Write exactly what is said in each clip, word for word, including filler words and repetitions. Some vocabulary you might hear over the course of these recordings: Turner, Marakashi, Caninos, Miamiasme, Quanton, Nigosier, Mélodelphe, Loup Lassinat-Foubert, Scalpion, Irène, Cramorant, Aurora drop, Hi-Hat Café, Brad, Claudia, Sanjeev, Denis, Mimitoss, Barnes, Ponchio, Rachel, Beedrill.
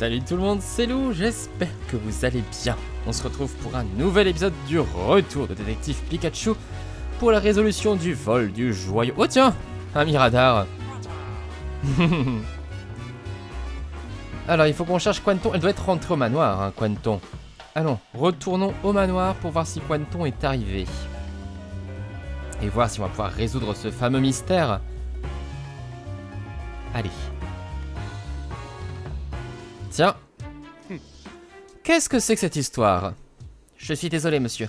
Salut tout le monde, c'est Lou, j'espère que vous allez bien. On se retrouve pour un nouvel épisode du retour de Détective Pikachu pour la résolution du vol du joyau. Oh tiens, un miradar. Alors il faut qu'on cherche Quanton, elle doit être rentrée au manoir, hein, Quanton. Allons, retournons au manoir pour voir si Quanton est arrivé. Et voir si on va pouvoir résoudre ce fameux mystère. Allez. Tiens. Qu'est-ce que c'est que cette histoire? Je suis désolé, monsieur.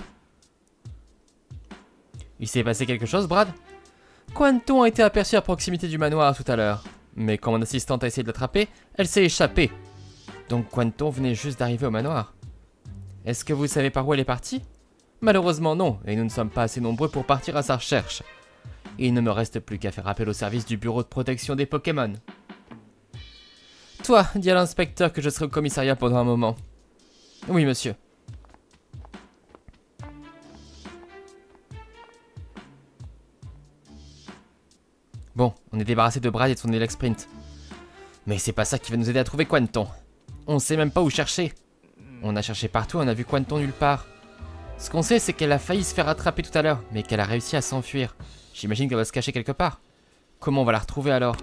Il s'est passé quelque chose, Brad? Quanton a été aperçu à proximité du manoir tout à l'heure. Mais quand mon assistante a essayé de l'attraper, elle s'est échappée. Donc Quanton venait juste d'arriver au manoir. Est-ce que vous savez par où elle est partie? Malheureusement non, et nous ne sommes pas assez nombreux pour partir à sa recherche. Il ne me reste plus qu'à faire appel au service du bureau de protection des Pokémon. Toi, dis à l'inspecteur que je serai au commissariat pendant un moment. Oui, monsieur. Bon, on est débarrassé de Brad et de son élec sprint. Mais c'est pas ça qui va nous aider à trouver Quanton. On sait même pas où chercher. On a cherché partout, on a vu Quanton nulle part. Ce qu'on sait, c'est qu'elle a failli se faire attraper tout à l'heure, mais qu'elle a réussi à s'enfuir. J'imagine qu'elle va se cacher quelque part. Comment on va la retrouver alors?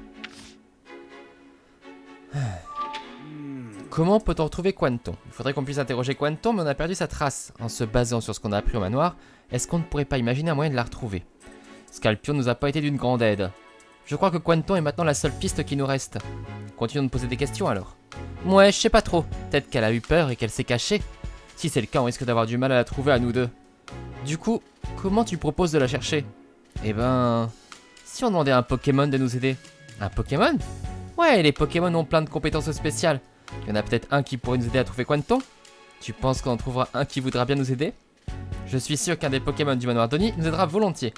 Comment peut-on retrouver Quanton? Il faudrait qu'on puisse interroger Quanton, mais on a perdu sa trace. En se basant sur ce qu'on a appris au manoir, est-ce qu'on ne pourrait pas imaginer un moyen de la retrouver? Scalpion nous a pas été d'une grande aide. Je crois que Quanton est maintenant la seule piste qui nous reste. Continuons de poser des questions alors. Ouais, je sais pas trop. Peut-être qu'elle a eu peur et qu'elle s'est cachée. Si c'est le cas, on risque d'avoir du mal à la trouver à nous deux. Du coup, comment tu proposes de la chercher? Eh ben... Si on demandait à un Pokémon de nous aider. Un Pokémon? Ouais, les Pokémon ont plein de compétences spéciales. Il y en a peut-être un qui pourrait nous aider à trouver Quanton? Tu penses qu'on en trouvera un qui voudra bien nous aider? Je suis sûr qu'un des Pokémon du manoir Denis nous aidera volontiers.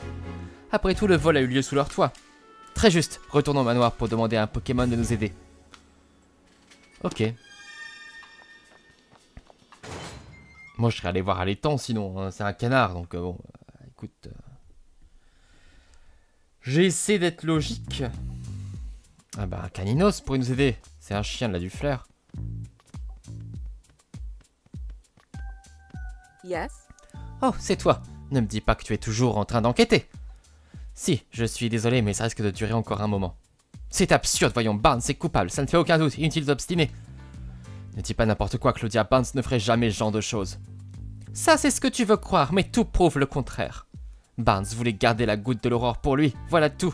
Après tout, le vol a eu lieu sous leur toit. Très juste, retournons au manoir pour demander à un Pokémon de nous aider. Ok. Moi je serais allé voir à l'étang sinon, hein, c'est un canard donc euh, bon, euh, écoute. Euh... J'ai essayé d'être logique. Ah bah un Caninos pourrait nous aider, c'est un chien, il a du flair. Yes. Oh, c'est toi, ne me dis pas que tu es toujours en train d'enquêter. Si, je suis désolé, mais ça risque de durer encore un moment. C'est absurde, voyons, Barnes est coupable, ça ne fait aucun doute, inutile d'obstiner. Ne dis pas n'importe quoi, Claudia, Barnes ne ferait jamais ce genre de choses. Ça, c'est ce que tu veux croire, mais tout prouve le contraire. Barnes voulait garder la goutte de l'aurore pour lui, voilà tout.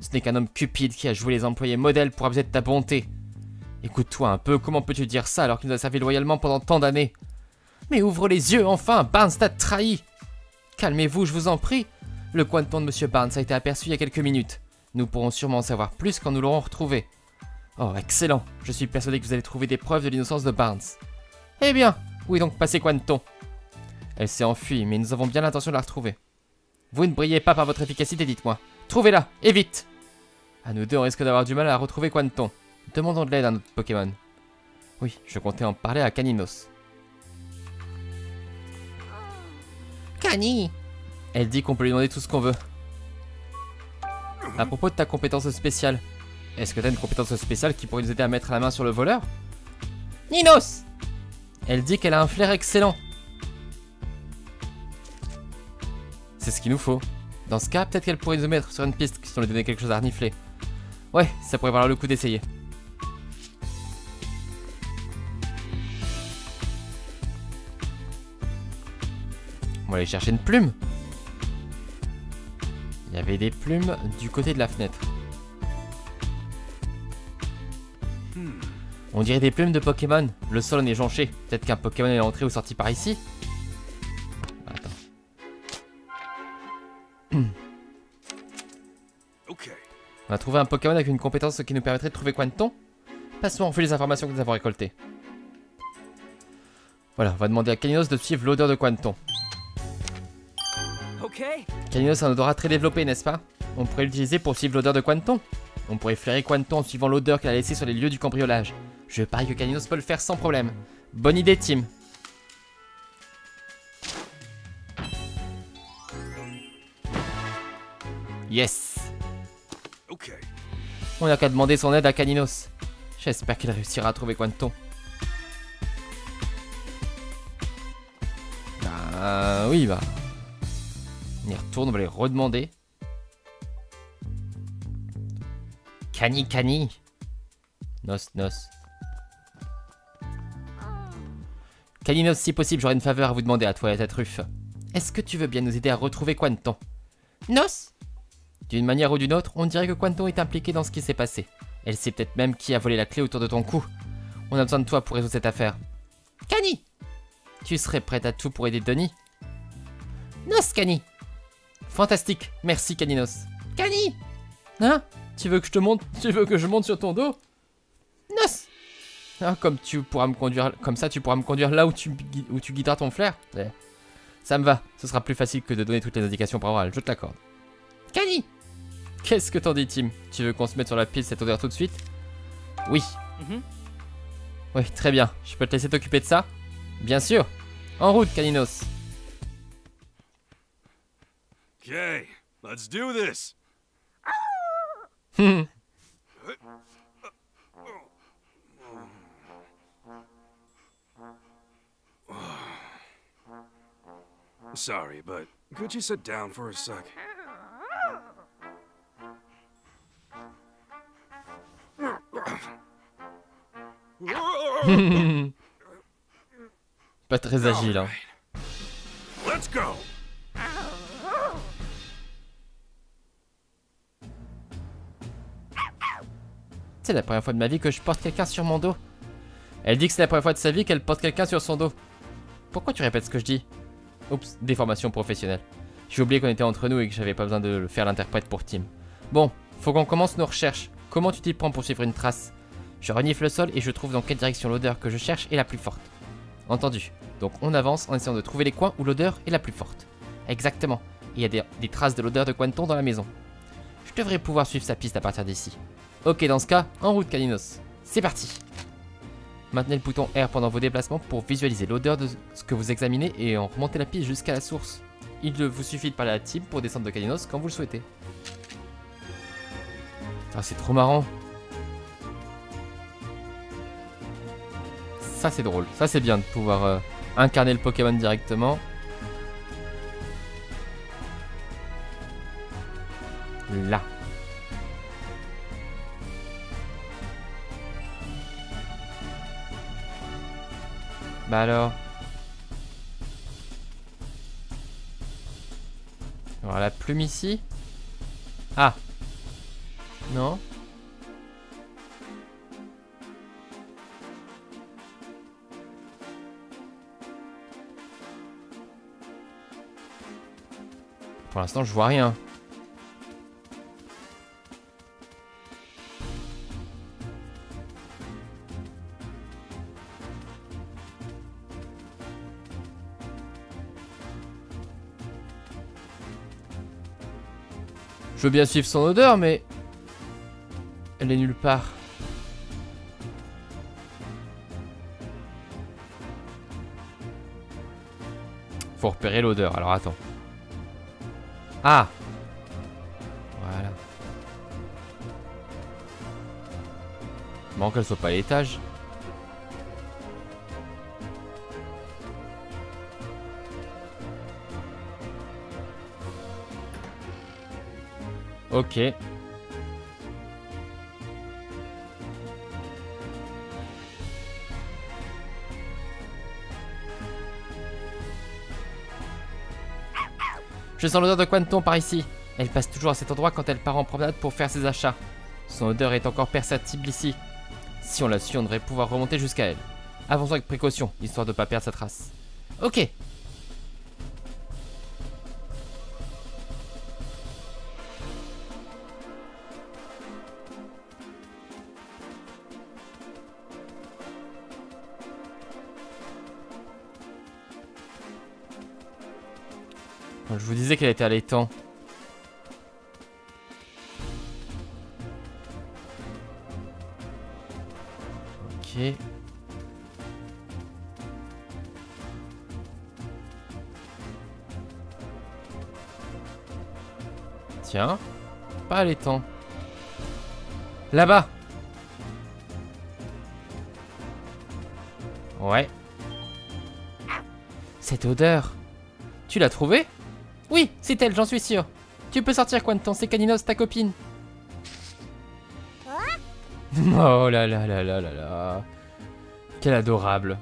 Ce n'est qu'un homme cupide qui a joué les employés modèles pour abuser de ta bonté. Écoute-toi un peu, comment peux-tu dire ça alors qu'il nous a servi loyalement pendant tant d'années? Mais ouvre les yeux, enfin, Barnes t'a trahi. Calmez-vous, je vous en prie. Le Quanton de Monsieur Barnes a été aperçu il y a quelques minutes. Nous pourrons sûrement en savoir plus quand nous l'aurons retrouvé. Oh, excellent. Je suis persuadé que vous allez trouver des preuves de l'innocence de Barnes. Eh bien, où est donc passé Quanton? Elle s'est enfuie, mais nous avons bien l'intention de la retrouver. Vous ne brillez pas par votre efficacité, dites-moi. Trouvez-la, et vite! À nous deux, on risque d'avoir du mal à retrouver Quanton. Demandons de l'aide à notre Pokémon. Oui, je comptais en parler à Caninos. Cani! Elle dit qu'on peut lui demander tout ce qu'on veut. À propos de ta compétence spéciale, est-ce que t'as une compétence spéciale qui pourrait nous aider à mettre la main sur le voleur? Ninos! Elle dit qu'elle a un flair excellent. C'est ce qu'il nous faut. Dans ce cas, peut-être qu'elle pourrait nous mettre sur une piste si on lui donnait quelque chose à renifler. Ouais, ça pourrait valoir le coup d'essayer. On va aller chercher une plume. Il y avait des plumes du côté de la fenêtre. On dirait des plumes de Pokémon. Le sol en est jonché. Peut-être qu'un Pokémon est entré ou sorti par ici. Attends. Okay. On a trouvé un Pokémon avec une compétence qui nous permettrait de trouver Quanton. Passons en fait les informations que nous avons récoltées. Voilà, on va demander à Caninos de suivre l'odeur de Quanton. Caninos a un odorat très développé, n'est-ce pas? On pourrait l'utiliser pour suivre l'odeur de Quanton. On pourrait flairer Quanton en suivant l'odeur qu'elle a laissée sur les lieux du cambriolage. Je parie que Caninos peut le faire sans problème. Bonne idée, team. Yes. On n'a qu'à demander son aide à Caninos. J'espère qu'il réussira à trouver Quanton. Euh, oui, bah. On y retourne, on va les redemander. Cani, cani. Nos, nos. Caninos, si possible, j'aurais une faveur à vous demander à toi et à ta truffe. Est-ce que tu veux bien nous aider à retrouver Quanton? Nos? D'une manière ou d'une autre, on dirait que Quanton est impliqué dans ce qui s'est passé. Elle sait peut-être même qui a volé la clé autour de ton cou. On a besoin de toi pour résoudre cette affaire. Cani! Tu serais prête à tout pour aider Denis? Nos, Cani! Fantastique, merci Caninos. Cani! Hein? Tu veux que je te monte? Tu veux que je monte sur ton dos? Nos! Ah, comme tu pourras me conduire, comme ça tu pourras me conduire là où tu, où tu guideras ton flair. Ça me va, ce sera plus facile que de donner toutes les indications par oral, je te l'accorde. Cani! Qu'est-ce que t'en dis, Tim? Tu veux qu'on se mette sur la pile cette odeur tout de suite? Oui. Mm-hmm. Oui, très bien. Je peux te laisser t'occuper de ça? Bien sûr. En route, Caninos. Ok, let's do this. Sorry, but could you sit down for a sec? Pas très agile, hein. Let's go. C'est la première fois de ma vie que je porte quelqu'un sur mon dos. Elle dit que c'est la première fois de sa vie qu'elle porte quelqu'un sur son dos. Pourquoi tu répètes ce que je dis? Oups, déformation professionnelle. J'ai oublié qu'on était entre nous et que j'avais pas besoin de faire l'interprète pour Tim. Bon, faut qu'on commence nos recherches. Comment tu t'y prends pour suivre une trace? Je renifle le sol et je trouve dans quelle direction l'odeur que je cherche est la plus forte. Entendu. Donc on avance en essayant de trouver les coins où l'odeur est la plus forte. Exactement. Il y a des, des traces de l'odeur de Quanton dans la maison. Je devrais pouvoir suivre sa piste à partir d'ici. Ok, dans ce cas, en route Caninos. C'est parti. Maintenez le bouton R pendant vos déplacements pour visualiser l'odeur de ce que vous examinez et en remonter la piste jusqu'à la source. Il vous suffit de parler à Tim pour descendre de Caninos quand vous le souhaitez. Ah, c'est trop marrant. Ça c'est drôle, ça c'est bien de pouvoir euh, incarner le Pokémon directement. Là. Bah alors. On va voir la plume ici. Ah. Non. Pour l'instant, je vois rien. Je veux bien suivre son odeur, mais... elle est nulle part. Faut repérer l'odeur, alors attends. Ah! Voilà. Manque qu'elle soit pas à l'étage. Ok. Je sens l'odeur de Quanton par ici. Elle passe toujours à cet endroit quand elle part en promenade pour faire ses achats. Son odeur est encore perceptible ici. Si on la suit, on devrait pouvoir remonter jusqu'à elle. Avançons avec précaution, histoire de ne pas perdre sa trace. Ok. Je vous disais qu'elle était à l'étang. Ok. Tiens, pas à l'étang. Là-bas. Ouais. Cette odeur. Tu l'as trouvé? Oui, c'est elle, j'en suis sûr. Tu peux sortir, Quanton, c'est Caninos, ta copine. Oh là là là là là là. Quelle adorable.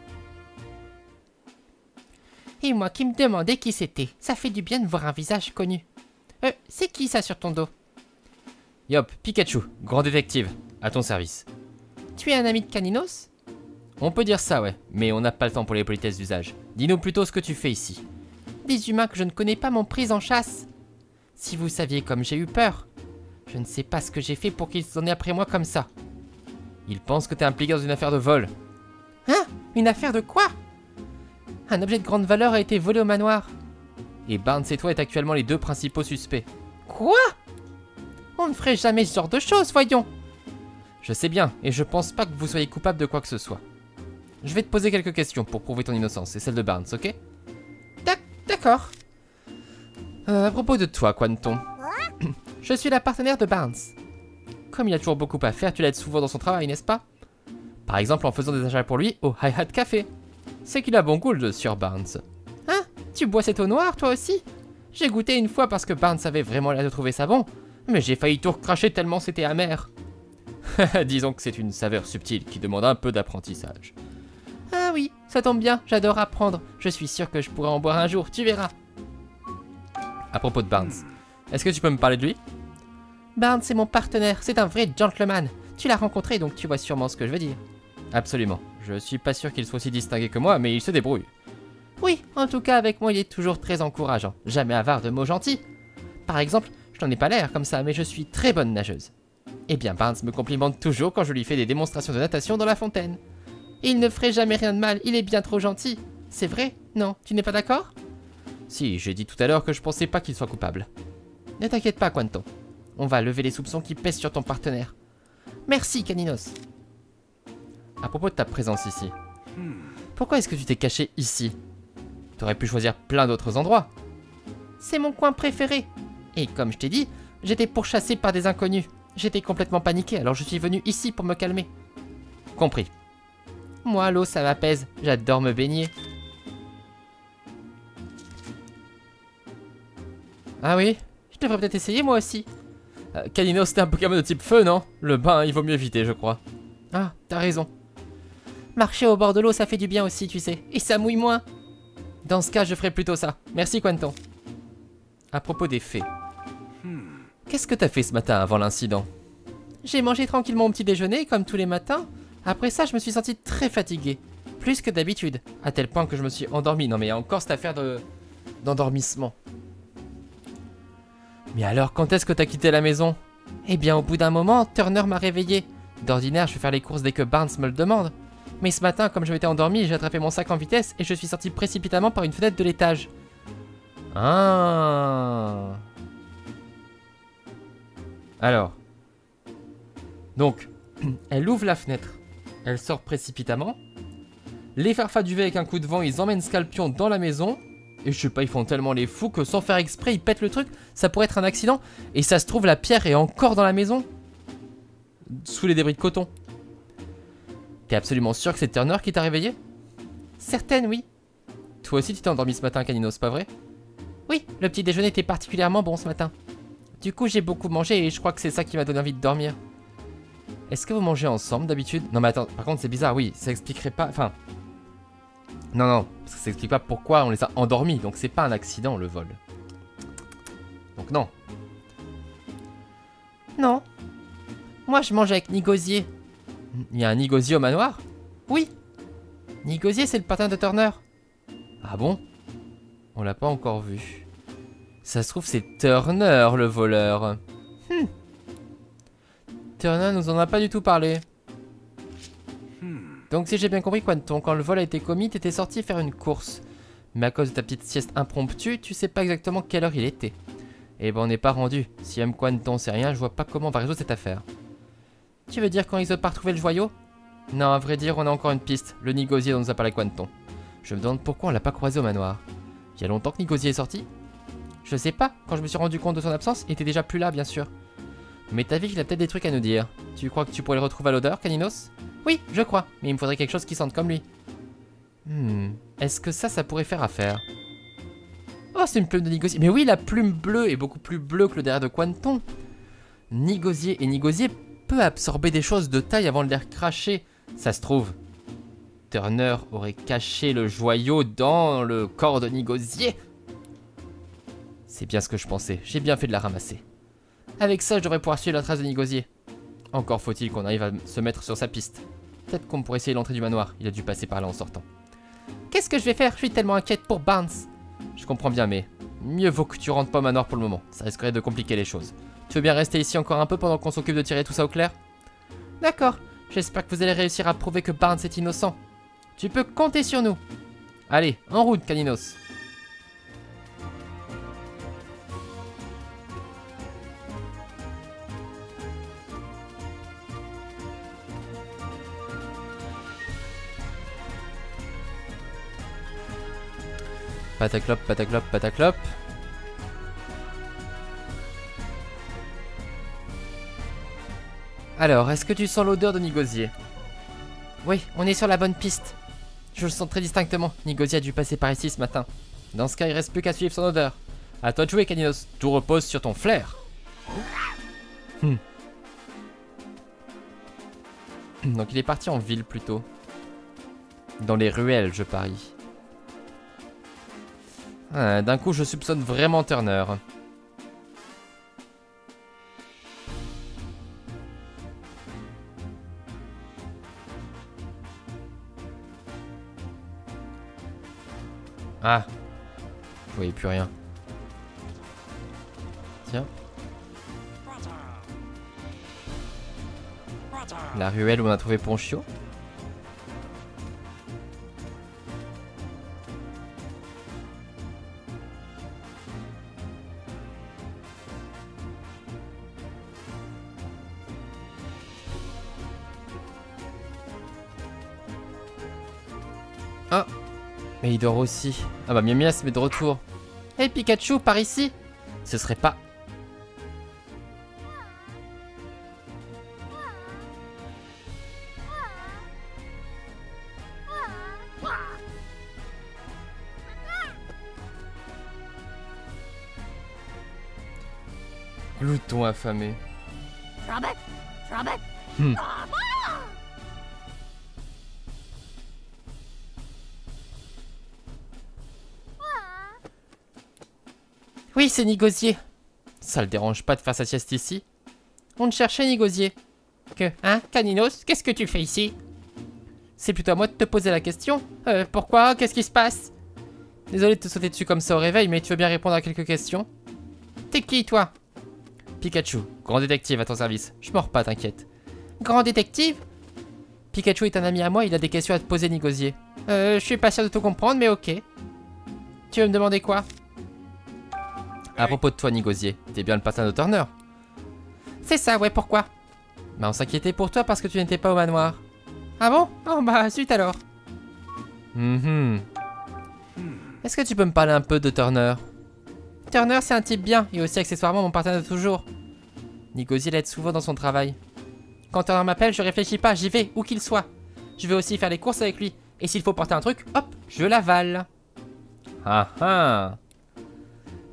Et moi qui me demandais qui c'était. Ça fait du bien de voir un visage connu. Euh, c'est qui ça sur ton dos? Yop, Pikachu, grand détective, à ton service. Tu es un ami de Caninos? On peut dire ça, ouais, mais on n'a pas le temps pour les politesses d'usage. Dis-nous plutôt ce que tu fais ici. Des humains que je ne connais pas m'ont prise en chasse. Si vous saviez comme j'ai eu peur. Je ne sais pas ce que j'ai fait pour qu'ils s'en aient après moi comme ça. Ils pensent que t'es impliqué dans une affaire de vol. Hein? Une affaire de quoi? Un objet de grande valeur a été volé au manoir. Et Barnes et toi est actuellement les deux principaux suspects. Quoi? On ne ferait jamais ce genre de choses, voyons. Je sais bien, et je pense pas que vous soyez coupable de quoi que ce soit. Je vais te poser quelques questions pour prouver ton innocence et celle de Barnes, ok? D'accord. Euh, à propos de toi, Quanton. Je suis la partenaire de Barnes. Comme il a toujours beaucoup à faire, tu l'aides souvent dans son travail, n'est-ce pas? Par exemple en faisant des achats pour lui au Hi-Hat Café. C'est qu'il a bon goût, le Sir Barnes. Hein? Tu bois cet eau noire, toi aussi? J'ai goûté une fois parce que Barnes avait vraiment l'air de trouver ça bon, mais j'ai failli tout recracher tellement c'était amer. Disons que c'est une saveur subtile qui demande un peu d'apprentissage. Ah oui, ça tombe bien, j'adore apprendre. Je suis sûr que je pourrai en boire un jour, tu verras. À propos de Barnes, est-ce que tu peux me parler de lui? Barnes est mon partenaire, c'est un vrai gentleman. Tu l'as rencontré donc tu vois sûrement ce que je veux dire. Absolument, je suis pas sûr qu'il soit aussi distingué que moi, mais il se débrouille. Oui, en tout cas avec moi il est toujours très encourageant, jamais avare de mots gentils. Par exemple, je n'en ai pas l'air comme ça, mais je suis très bonne nageuse. Eh bien Barnes me complimente toujours quand je lui fais des démonstrations de natation dans la fontaine. Il ne ferait jamais rien de mal, il est bien trop gentil. C'est vrai? Non, tu n'es pas d'accord? Si, j'ai dit tout à l'heure que je pensais pas qu'il soit coupable. Ne t'inquiète pas, Quanton. On va lever les soupçons qui pèsent sur ton partenaire. Merci, Caninos. À propos de ta présence ici, pourquoi est-ce que tu t'es caché ici? T'aurais pu choisir plein d'autres endroits. C'est mon coin préféré. Et comme je t'ai dit, j'étais pourchassé par des inconnus. J'étais complètement paniqué, alors je suis venu ici pour me calmer. Compris. Moi, l'eau, ça m'apaise. J'adore me baigner. Ah oui? Je devrais peut-être essayer moi aussi. Euh, Caninos, c'est un Pokémon de type feu, non? Le bain, il vaut mieux éviter, je crois. Ah, t'as raison. Marcher au bord de l'eau, ça fait du bien aussi, tu sais. Et ça mouille moins. Dans ce cas, je ferai plutôt ça. Merci, Quanton. À propos des fées. Qu'est-ce que t'as fait ce matin avant l'incident? J'ai mangé tranquillement mon petit déjeuner, comme tous les matins. Après ça, je me suis senti très fatigué. Plus que d'habitude. À tel point que je me suis endormi. Non mais il y a encore cette affaire de... d'endormissement. Mais alors, quand est-ce que t'as quitté la maison? Eh bien, au bout d'un moment, Turner m'a réveillé. D'ordinaire, je vais faire les courses dès que Barnes me le demande. Mais ce matin, comme je m'étais endormi, j'ai attrapé mon sac en vitesse et je suis sorti précipitamment par une fenêtre de l'étage. Ah. Alors. Donc, elle ouvre la fenêtre. Elle sort précipitamment. Les farfats du V avec un coup de vent, ils emmènent Scalpion dans la maison. Et je sais pas, ils font tellement les fous que sans faire exprès, ils pètent le truc. Ça pourrait être un accident. Et ça se trouve, la pierre est encore dans la maison. Sous les débris de coton. T'es absolument sûr que c'est Turner qui t'a réveillé? Certaine, oui. Toi aussi, tu t'es endormi ce matin, Caninos, pas vrai? Oui, le petit déjeuner était particulièrement bon ce matin. Du coup, j'ai beaucoup mangé et je crois que c'est ça qui m'a donné envie de dormir. Est-ce que vous mangez ensemble d'habitude? Non mais attends, par contre, c'est bizarre, oui, ça expliquerait pas... Enfin... Non, non, parce que ça explique pas pourquoi on les a endormis, donc c'est pas un accident le vol. Donc non. Non. Moi je mange avec Nigosier. Il y a un Nigosier au manoir? Oui. Nigosier c'est le partenaire de Turner. Ah bon? On l'a pas encore vu. Ça se trouve c'est Turner le voleur. Hmm. Turner nous en a pas du tout parlé. Donc si j'ai bien compris, Quanton, quand le vol a été commis, t'étais sorti faire une course. Mais à cause de ta petite sieste impromptue, tu sais pas exactement quelle heure il était. Eh ben on n'est pas rendu. Si même Quanton sait rien, je vois pas comment on va résoudre cette affaire. Tu veux dire quand ils ont pas retrouvé le joyau? Non, à vrai dire, on a encore une piste. Le Nigosier dont nous a parlé Quanton. Je me demande pourquoi on l'a pas croisé au manoir. Il y a longtemps que Nigosier est sorti? Je sais pas, quand je me suis rendu compte de son absence, il était déjà plus là, bien sûr. Mais t'as vu qu'il a peut-être des trucs à nous dire. Tu crois que tu pourrais le retrouver à l'odeur, Caninos? Oui, je crois, mais il me faudrait quelque chose qui sente comme lui. Hmm, est-ce que ça, ça pourrait faire affaire? Oh, c'est une plume de Nigosier. Mais oui, la plume bleue est beaucoup plus bleue que le derrière de Quanton. Nigosier et Nigosier peut absorber des choses de taille avant de les recracher. Ça se trouve, Turner aurait caché le joyau dans le corps de Nigosier. C'est bien ce que je pensais, j'ai bien fait de la ramasser. Avec ça, je devrais pouvoir suivre la trace de Nigosier. Encore faut-il qu'on arrive à se mettre sur sa piste. Peut-être qu'on pourrait essayer l'entrée du manoir, il a dû passer par là en sortant. Qu'est-ce que je vais faire? Je suis tellement inquiète pour Barnes. Je comprends bien, mais mieux vaut que tu rentres pas au manoir pour le moment, ça risquerait de compliquer les choses. Tu veux bien rester ici encore un peu pendant qu'on s'occupe de tirer tout ça au clair? D'accord, j'espère que vous allez réussir à prouver que Barnes est innocent. Tu peux compter sur nous. Allez, en route, Caninos. Pataclop, pataclop, pataclop. Alors, est-ce que tu sens l'odeur de Nigosier? Oui, on est sur la bonne piste. Je le sens très distinctement. Nigosier a dû passer par ici ce matin. Dans ce cas, il reste plus qu'à suivre son odeur. À toi de jouer, Caninos. Tout repose sur ton flair. Hmm. Donc il est parti en ville plutôt. Dans les ruelles, je parie. Ah, d'un coup, je soupçonne vraiment Turner. Ah, je voyais plus rien. Tiens. La ruelle où on a trouvé Ponchio. Mais il dort aussi. Ah bah Miamiasme est de retour. Hey Pikachu, par ici. Ce serait pas... Glouton affamé. Hmm. Oui, c'est Nigosier. Ça le dérange pas de faire sa sieste ici? On te cherchait, Nigosier. Que, hein, Caninos, qu'est-ce que tu fais ici? C'est plutôt à moi de te poser la question. Euh, pourquoi? Qu'est-ce qui se passe? Désolé de te sauter dessus comme ça au réveil, mais tu veux bien répondre à quelques questions? T'es qui, toi? Pikachu, grand détective à ton service. Je mords pas, t'inquiète. Grand détective? Pikachu est un ami à moi, il a des questions à te poser, Nigosier. Euh, je suis pas sûr de tout comprendre, mais ok. Tu veux me demander quoi? À propos de toi, Nigosier, t'es bien le patin de Turner? C'est ça, ouais, pourquoi? Bah, on s'inquiétait pour toi parce que tu n'étais pas au manoir. Ah bon? Oh bah, zut alors. Mm-hmm. Est-ce que tu peux me parler un peu de Turner? Turner, c'est un type bien, et aussi accessoirement mon partenaire de toujours. Nigosier l'aide souvent dans son travail. Quand Turner m'appelle, je réfléchis pas, j'y vais, où qu'il soit. Je vais aussi faire les courses avec lui, et s'il faut porter un truc, hop, je l'avale. Ah ah.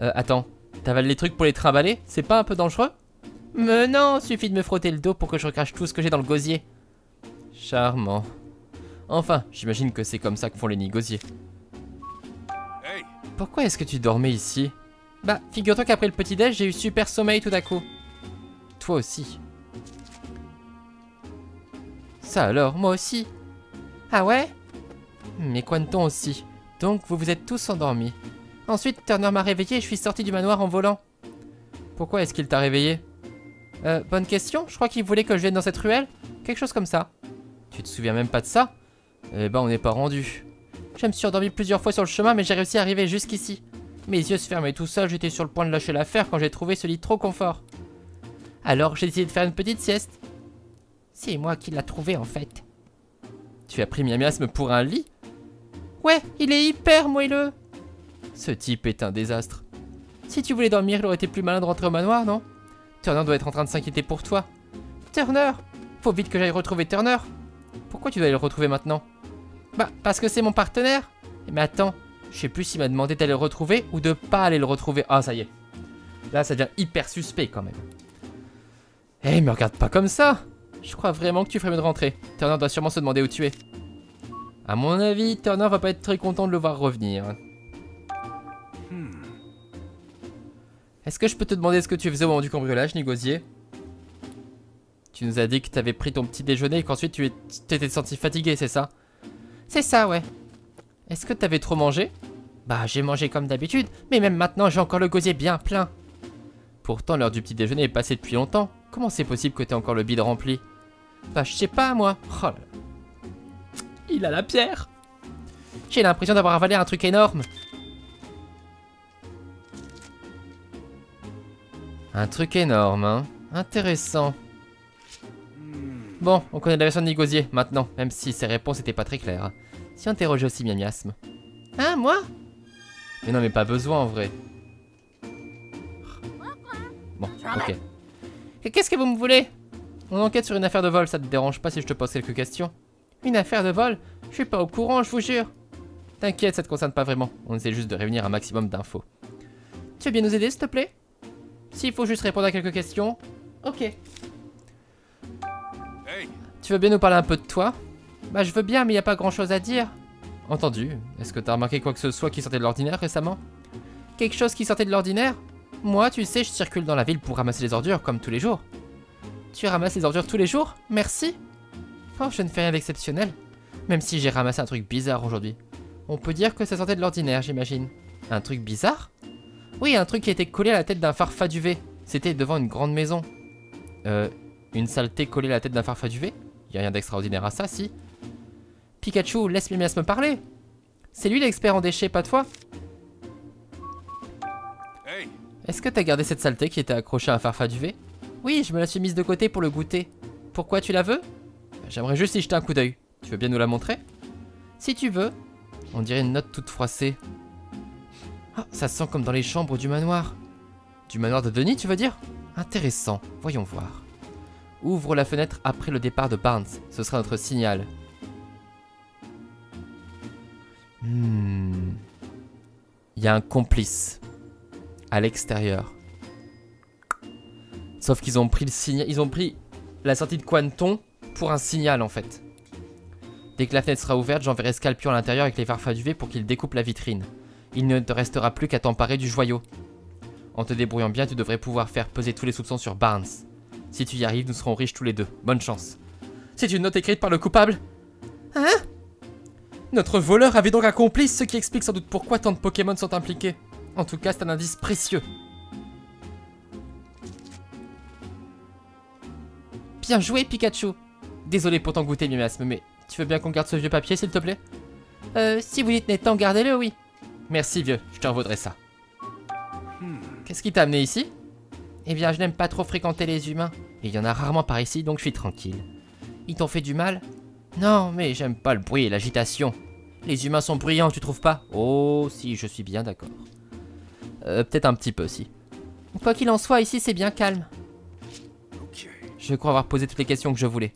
Euh, attends, t'avales les trucs pour les trimballer? C'est pas un peu dangereux? Mais non, suffit de me frotter le dos pour que je recrache tout ce que j'ai dans le gosier. Charmant. Enfin, j'imagine que c'est comme ça que font les négociers. Hey. Pourquoi est-ce que tu dormais ici? Bah, figure-toi qu'après le petit-déj, j'ai eu super sommeil tout à coup. Toi aussi. Ça alors, moi aussi. Ah ouais? Mais Quanton aussi. Donc, vous vous êtes tous endormis. Ensuite, Turner m'a réveillé et je suis sorti du manoir en volant. Pourquoi est-ce qu'il t'a réveillé? Euh, bonne question, je crois qu'il voulait que je vienne dans cette ruelle. Quelque chose comme ça. Tu te souviens même pas de ça? Eh ben, on n'est pas rendu. Je me suis endormi plusieurs fois sur le chemin, mais j'ai réussi à arriver jusqu'ici. Mes yeux se fermaient tout seul, j'étais sur le point de lâcher l'affaire quand j'ai trouvé ce lit trop confort. Alors, j'ai décidé de faire une petite sieste. C'est moi qui l'a trouvé, en fait. Tu as pris Miamiasme pour un lit? Ouais, il est hyper moelleux. Ce type est un désastre. Si tu voulais dormir, il aurait été plus malin de rentrer au manoir, non? Turner doit être en train de s'inquiéter pour toi. Turner! Faut vite que j'aille retrouver Turner! Pourquoi tu dois aller le retrouver maintenant? Bah, parce que c'est mon partenaire! Mais attends, Je sais plus s'il m'a demandé d'aller le retrouver ou de pas aller le retrouver. Ah, ça y est. Là, ça devient hyper suspect quand même. Eh, hey, me regarde pas comme ça. Je crois vraiment que tu ferais mieux de rentrer. Turner doit sûrement se demander où tu es. À mon avis, Turner va pas être très content de le voir revenir. Hmm. Est-ce que je peux te demander ce que tu faisais au moment du cambriolage, Nigosier? Tu nous as dit que t'avais pris ton petit déjeuner et qu'ensuite tu t'étais senti fatigué, c'est ça? C'est ça, ouais. Est-ce que t'avais trop mangé? Bah, j'ai mangé comme d'habitude, mais même maintenant, j'ai encore le gosier bien plein. Pourtant, l'heure du petit déjeuner est passée depuis longtemps. Comment c'est possible que t'aies encore le bide rempli? Bah, je sais pas, moi. Oh là là. Il a la pierre. J'ai l'impression d'avoir avalé un truc énorme. Un truc énorme, hein. Intéressant. Bon, on connaît la version de Nigosier maintenant, même si ses réponses n'étaient pas très claires. Si on interrogeait aussi Miamiasme. Hein, moi? Mais non, mais pas besoin en vrai. Bon, ok. Qu'est-ce que vous me voulez? On enquête sur une affaire de vol, ça te dérange pas si je te pose quelques questions? Une affaire de vol? Je suis pas au courant, je vous jure. T'inquiète, ça te concerne pas vraiment. On essaie juste de réunir un maximum d'infos. Tu veux bien nous aider, s'il te plaît? S'il faut juste répondre à quelques questions. Ok. Hey. Tu veux bien nous parler un peu de toi? Bah, je veux bien, mais y a pas grand chose à dire. Entendu. Est-ce que t'as remarqué quoi que ce soit qui sortait de l'ordinaire récemment? Quelque chose qui sortait de l'ordinaire? Moi, tu sais, je circule dans la ville pour ramasser les ordures comme tous les jours. Tu ramasses les ordures tous les jours? Merci. Oh, je ne fais rien d'exceptionnel. Même si j'ai ramassé un truc bizarre aujourd'hui. On peut dire que ça sortait de l'ordinaire, j'imagine. Un truc bizarre? Oui, un truc qui était collé à la tête d'un phare faduvé. C'était devant une grande maison. Euh, une saleté collée à la tête d'un phare faduvé? Y'a rien d'extraordinaire à ça, si. Pikachu, laisse Mimias me parler. C'est lui l'expert en déchets, pas toi? Hey. Est-ce que t'as gardé cette saleté qui était accrochée à un phare faduvé? Oui, je me la suis mise de côté pour le goûter. Pourquoi tu la veux? J'aimerais juste y jeter un coup d'œil. Tu veux bien nous la montrer? Si tu veux. On dirait une note toute froissée. Ah, ça sent comme dans les chambres du manoir. Du manoir de Denis, tu veux dire? Intéressant, voyons voir. Ouvre la fenêtre après le départ de Barnes. Ce sera notre signal. Hmm. Il y a un complice. À l'extérieur. Sauf qu'ils ont pris le signal. Ils ont pris la sortie de Quanton. Pour un signal en fait. Dès que la fenêtre sera ouverte, j'enverrai Scalpion à l'intérieur avec les farfaduvés du V pour qu'il découpe la vitrine. Il ne te restera plus qu'à t'emparer du joyau. En te débrouillant bien, tu devrais pouvoir faire peser tous les soupçons sur Barnes. Si tu y arrives, nous serons riches tous les deux. Bonne chance. C'est une note écrite par le coupable. Hein? Notre voleur avait donc un complice, ce qui explique sans doute pourquoi tant de Pokémon sont impliqués. En tout cas, c'est un indice précieux. Bien joué, Pikachu. Désolé pour t'en goûter, Mimasme, mais tu veux bien qu'on garde ce vieux papier, s'il te plaît? Euh, si vous dites n'étant, gardez-le, oui. Merci, vieux, je te revaudrai ça. Hmm. Qu'est-ce qui t'a amené ici? Eh bien, je n'aime pas trop fréquenter les humains. Il y en a rarement par ici, donc je suis tranquille. Ils t'ont fait du mal? Non, mais j'aime pas le bruit et l'agitation. Les humains sont bruyants, tu trouves pas? Oh, si, je suis bien d'accord. Euh, peut-être un petit peu, si. Quoi qu'il en soit, ici, c'est bien calme. Okay. Je crois avoir posé toutes les questions que je voulais.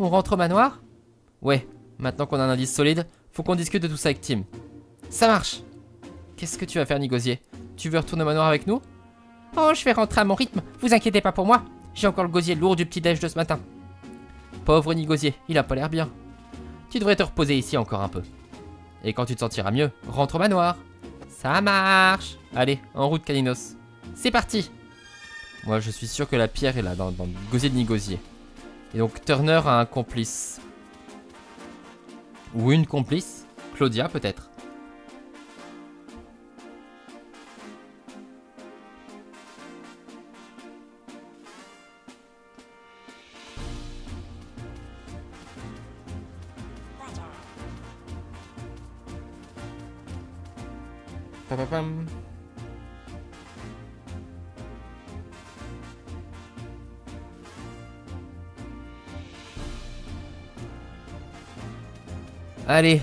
On rentre au manoir? Ouais, maintenant qu'on a un indice solide, faut qu'on discute de tout ça avec Tim. Ça marche! Qu'est-ce que tu vas faire, Nigosier? Tu veux retourner au manoir avec nous? Oh, je vais rentrer à mon rythme, vous inquiétez pas pour moi. J'ai encore le gosier lourd du petit-déj de ce matin. Pauvre Nigosier, il a pas l'air bien. Tu devrais te reposer ici encore un peu. Et quand tu te sentiras mieux, rentre au manoir. Ça marche! Allez, en route, Caninos. C'est parti! Moi, je suis sûr que la pierre est là, dans, dans le gosier de Nigosier. Et donc Turner a un complice. Ou une complice. Claudia peut-être. Papapam. Allez.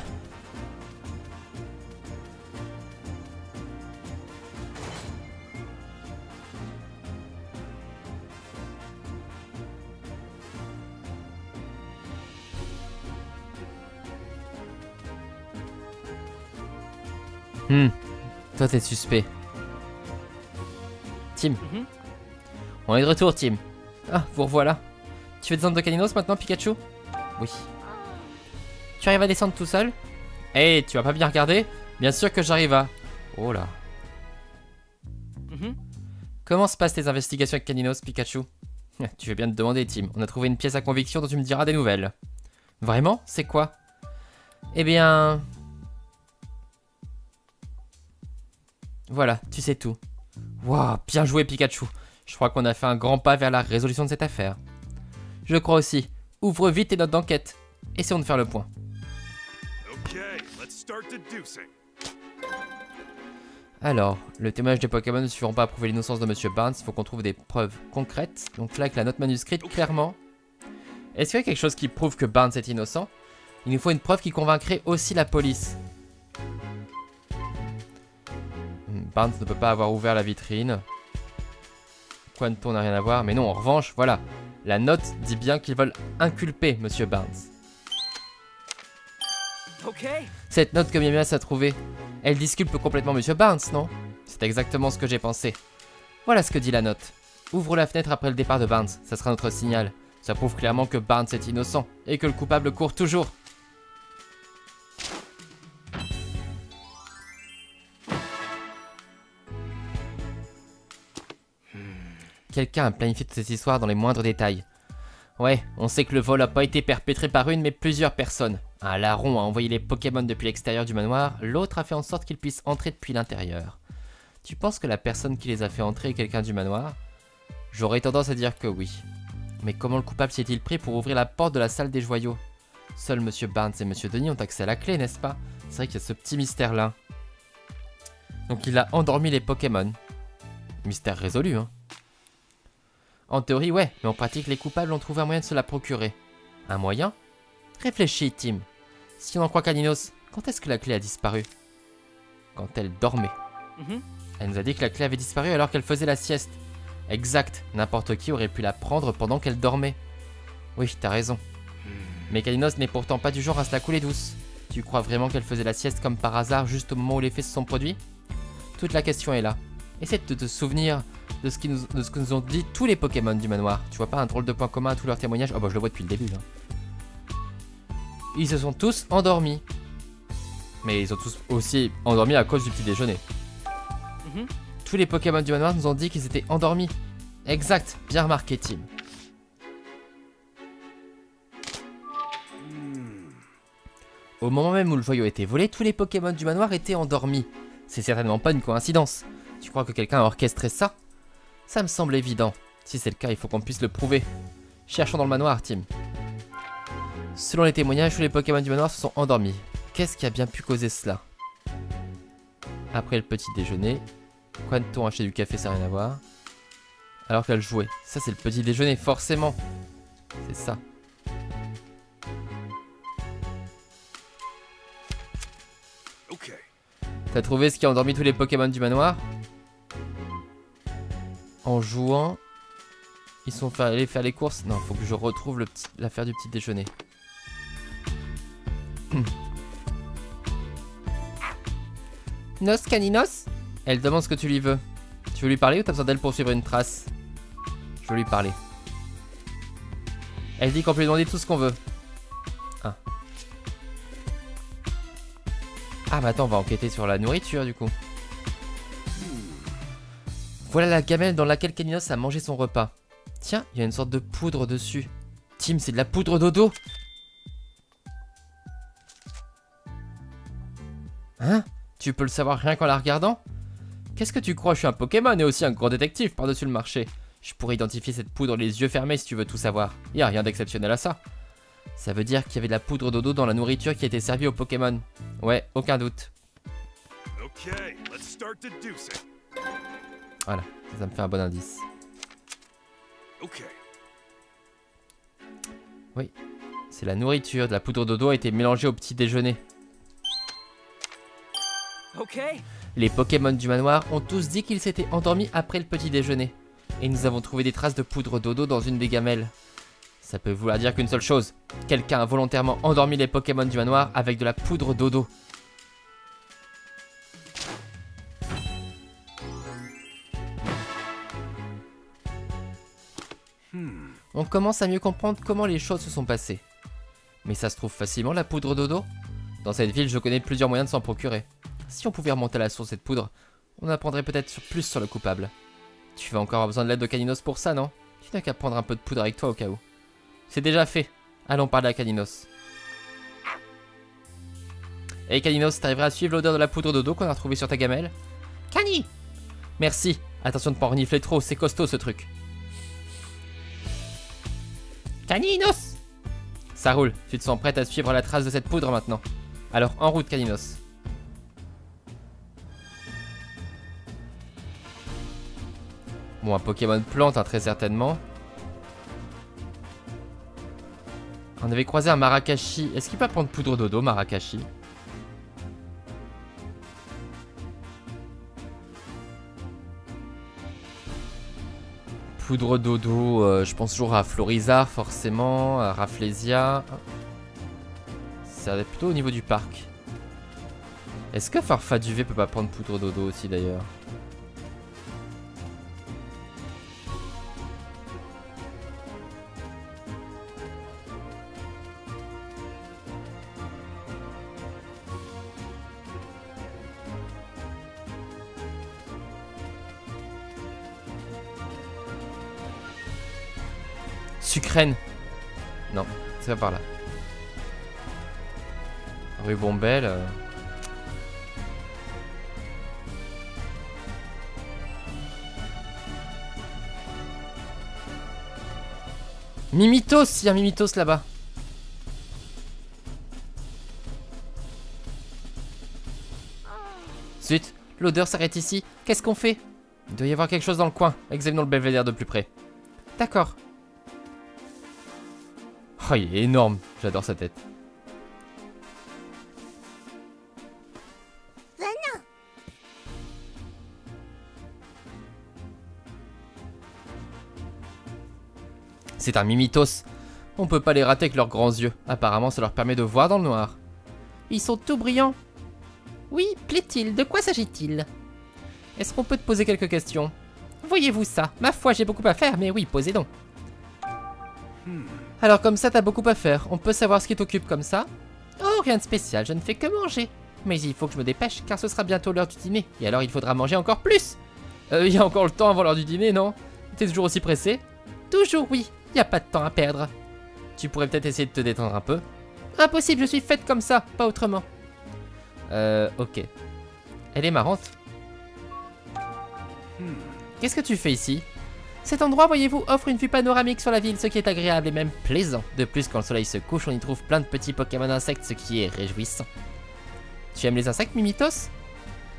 Hmm. Toi, t'es suspect. Tim. Mm-hmm. On est de retour, Tim. Ah, vous revoilà. Tu veux descendre de Caninos maintenant, Pikachu? Oui. Tu arrives à descendre tout seul? Eh, hey, tu vas pas bien regarder? Bien sûr que j'arrive à... Oh là. Mm-hmm. Comment se passent tes investigations avec Caninos, Pikachu? Tu veux bien te demander, Tim. On a trouvé une pièce à conviction dont tu me diras des nouvelles. Vraiment? C'est quoi? Eh bien... Voilà, tu sais tout. Waouh, bien joué, Pikachu. Je crois qu'on a fait un grand pas vers la résolution de cette affaire. Je crois aussi. Ouvre vite tes notes d'enquête. Essayons de faire le point. Alors, le témoignage des Pokémon ne suffiront pas à prouver l'innocence de Monsieur Barnes. Il faut qu'on trouve des preuves concrètes. Donc là, avec la note manuscrite, clairement... Est-ce qu'il y a quelque chose qui prouve que Barnes est innocent? Il nous faut une preuve qui convaincrait aussi la police. Barnes ne peut pas avoir ouvert la vitrine. Quanton n'a rien à voir. Mais non, en revanche, voilà. La note dit bien qu'ils veulent inculper Monsieur Barnes. Okay. Cette note que Miamiasme a trouvée, elle disculpe complètement Monsieur Barnes, non? C'est exactement ce que j'ai pensé. Voilà ce que dit la note. Ouvre la fenêtre après le départ de Barnes. Ça sera notre signal. Ça prouve clairement que Barnes est innocent et que le coupable court toujours. Quelqu'un a planifié toute cette histoire dans les moindres détails. Ouais, on sait que le vol n'a pas été perpétré par une, mais plusieurs personnes. Un larron a envoyé les Pokémon depuis l'extérieur du manoir, l'autre a fait en sorte qu'ils puissent entrer depuis l'intérieur. Tu penses que la personne qui les a fait entrer est quelqu'un du manoir? J'aurais tendance à dire que oui. Mais comment le coupable s'est-il pris pour ouvrir la porte de la salle des joyaux? Seuls Monsieur Barnes et Monsieur Denis ont accès à la clé, n'est-ce pas? C'est vrai qu'il y a ce petit mystère-là. Donc il a endormi les Pokémon. Mystère résolu, hein. En théorie, ouais, mais en pratique, les coupables ont trouvé un moyen de se la procurer. Un moyen? Réfléchis, Tim. Si on en croit Caninos, quand est-ce que la clé a disparu? Quand elle dormait. Mm-hmm. Elle nous a dit que la clé avait disparu alors qu'elle faisait la sieste. Exact, n'importe qui aurait pu la prendre pendant qu'elle dormait. Oui, t'as raison. Mais Caninos n'est pourtant pas du genre à se la couler douce. Tu crois vraiment qu'elle faisait la sieste comme par hasard juste au moment où les faits se sont produits? Toute la question est là. Essaie de te souvenir... De ce, qui nous, de ce que nous ont dit tous les Pokémon du manoir. Tu vois pas un drôle de point commun à tous leurs témoignages? Oh bah je le vois depuis le début. Hein. Ils se sont tous endormis. Mais ils ont tous aussi endormis à cause du petit déjeuner. Mm-hmm. Tous les Pokémon du manoir nous ont dit qu'ils étaient endormis. Exact, bien remarqué, Tim. Au moment même où le joyau était volé, tous les Pokémon du manoir étaient endormis. C'est certainement pas une coïncidence. Tu crois que quelqu'un a orchestré ça? Ça me semble évident. Si c'est le cas, il faut qu'on puisse le prouver. Cherchons dans le manoir, Tim. Selon les témoignages, tous les Pokémon du manoir se sont endormis. Qu'est-ce qui a bien pu causer cela? Après le petit déjeuner, Quanton a acheté du café, ça n'a rien à voir. Alors qu'elle jouait. Ça, c'est le petit déjeuner, forcément. C'est ça. Okay. T'as trouvé ce qui a endormi tous les Pokémon du manoir? En jouant, ils sont allés faire les courses. Non, faut que je retrouve l'affaire du petit déjeuner. Nos Caninos? Elle demande ce que tu lui veux. Tu veux lui parler ou t'as besoin d'elle pour suivre une trace? Je veux lui parler. Elle dit qu'on peut lui demander tout ce qu'on veut. Ah. Ah, mais attends, on va enquêter sur la nourriture du coup. Voilà la gamelle dans laquelle Caninos a mangé son repas. Tiens, il y a une sorte de poudre dessus. Tim, c'est de la poudre dodo. Hein? Tu peux le savoir rien qu'en la regardant? Qu'est-ce que tu crois? Je suis un Pokémon et aussi un grand détective par-dessus le marché. Je pourrais identifier cette poudre les yeux fermés si tu veux tout savoir. Il n'y a rien d'exceptionnel à ça. Ça veut dire qu'il y avait de la poudre dodo dans la nourriture qui était servie aux Pokémon. Ouais, aucun doute. Ok, let's start to do it. Voilà, ça me fait un bon indice. Okay. Oui, c'est la nourriture, de la poudre dodo a été mélangée au petit déjeuner. Okay. Les Pokémon du manoir ont tous dit qu'ils s'étaient endormis après le petit déjeuner. Et nous avons trouvé des traces de poudre dodo dans une des gamelles. Ça peut vouloir dire qu'une seule chose, quelqu'un a volontairement endormi les Pokémon du manoir avec de la poudre dodo. on commence à mieux comprendre comment les choses se sont passées. Mais ça se trouve facilement la poudre dodo? Dans cette ville, je connais plusieurs moyens de s'en procurer. Si on pouvait remonter à la source de cette poudre, on apprendrait peut-être plus sur le coupable. Tu vas encore avoir besoin de l'aide de Caninos pour ça, non? Tu n'as qu'à prendre un peu de poudre avec toi au cas où. C'est déjà fait. Allons parler à Caninos. Et hey Caninos, t'arriveras à suivre l'odeur de la poudre dodo qu'on a retrouvée sur ta gamelle? Cani! Merci. Attention de ne pas en renifler trop, c'est costaud ce truc. Caninos! Ça roule, tu te sens prête à suivre la trace de cette poudre maintenant. Alors en route Caninos. Bon, un Pokémon plante hein, très certainement. On avait croisé un Marakashi. Est-ce qu'il peut prendre poudre dodo Marakashi? Poudre dodo, euh, je pense toujours à Florizard forcément, à Rafflesia. Ça va être plutôt au niveau du parc. Est-ce que Farfaduvet peut pas prendre poudre dodo aussi d'ailleurs? Sucrène. Non, c'est pas par là. Rue Bombelle. Euh... Mimitoss, il y a un Mimitoss là-bas. Zut, l'odeur s'arrête ici. Qu'est-ce qu'on fait? Il doit y avoir quelque chose dans le coin. Examinons le belvédère de plus près. D'accord. Oh, il est énorme, j'adore sa tête. C'est un Mimitoss. On peut pas les rater avec leurs grands yeux. Apparemment, ça leur permet de voir dans le noir. Ils sont tout brillants. Oui, plaît-il, de quoi s'agit-il? Est-ce qu'on peut te poser quelques questions? Voyez-vous ça? Ma foi, j'ai beaucoup à faire, mais oui, posez donc. Hmm. Alors comme ça t'as beaucoup à faire, on peut savoir ce qui t'occupe comme ça? Oh rien de spécial, je ne fais que manger. Mais il faut que je me dépêche car ce sera bientôt l'heure du dîner. Et alors il faudra manger encore plus. Euh, y a encore le temps avant l'heure du dîner, non? T'es toujours aussi pressé? Toujours oui, y a pas de temps à perdre. Tu pourrais peut-être essayer de te détendre un peu? Impossible, je suis faite comme ça, pas autrement. Euh, ok. Elle est marrante. Hmm. Qu'est-ce que tu fais ici? Cet endroit, voyez-vous, offre une vue panoramique sur la ville, ce qui est agréable et même plaisant. De plus, quand le soleil se couche, on y trouve plein de petits Pokémon insectes, ce qui est réjouissant. Tu aimes les insectes, Mimitoss?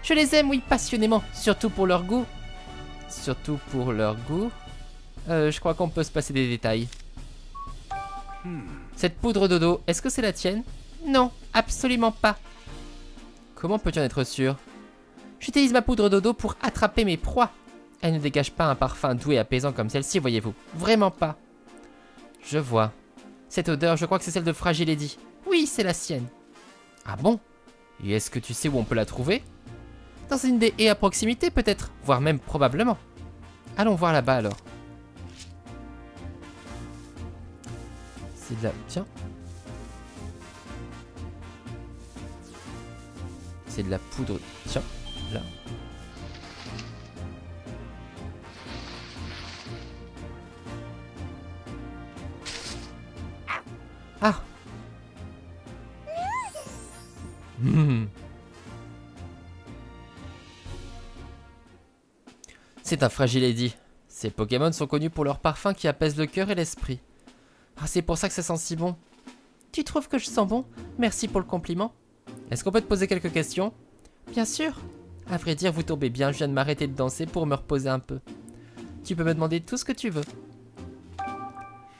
Je les aime, oui, passionnément, surtout pour leur goût. Surtout pour leur goût... Euh, je crois qu'on peut se passer des détails. Cette poudre dodo, est-ce que c'est la tienne? Non, absolument pas. Comment peux-tu en être sûr? J'utilise ma poudre dodo pour attraper mes proies. Elle ne dégage pas un parfum doux et apaisant comme celle-ci, voyez-vous. Vraiment pas. Je vois. Cette odeur, je crois que c'est celle de Fragilady. Oui, c'est la sienne. Ah bon? Et est-ce que tu sais où on peut la trouver? Dans une des haies à proximité, peut-être. Voire même probablement. Allons voir là-bas, alors. C'est de la... Tiens. C'est de la poudre... Tiens, là... Ah. Mmh. C'est un Fragilady. Ces Pokémon sont connus pour leur parfum qui apaise le cœur et l'esprit. Ah, c'est pour ça que ça sent si bon. Tu trouves que je sens bon? Merci pour le compliment. Est-ce qu'on peut te poser quelques questions? Bien sûr. À vrai dire, vous tombez bien, je viens de m'arrêter de danser pour me reposer un peu. Tu peux me demander tout ce que tu veux.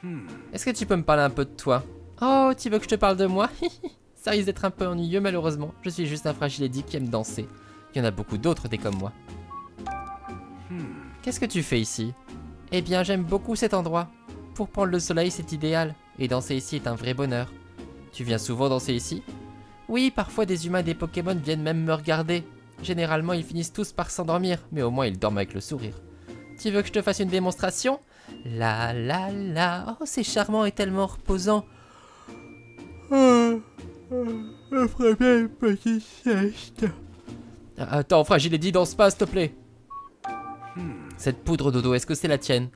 Hmm. Est-ce que tu peux me parler un peu de toi? Oh, tu veux que je te parle de moi? Ça risque d'être un peu ennuyeux malheureusement. Je suis juste un Fragilady qui aime danser. Il y en a beaucoup d'autres, des comme moi. Hmm. Qu'est-ce que tu fais ici? Eh bien, j'aime beaucoup cet endroit. Pour prendre le soleil, c'est idéal. Et danser ici est un vrai bonheur. Tu viens souvent danser ici? Oui, parfois des humains et des Pokémon viennent même me regarder. Généralement, ils finissent tous par s'endormir, mais au moins ils dorment avec le sourire. Tu veux que je te fasse une démonstration? La la la. Oh, c'est charmant et tellement reposant. Oh, oh, je ferais bien une petite sieste. Attends, Fragilady, danse pas, s'il te plaît. Hmm. Cette poudre, Dodo, est-ce que c'est la tienne?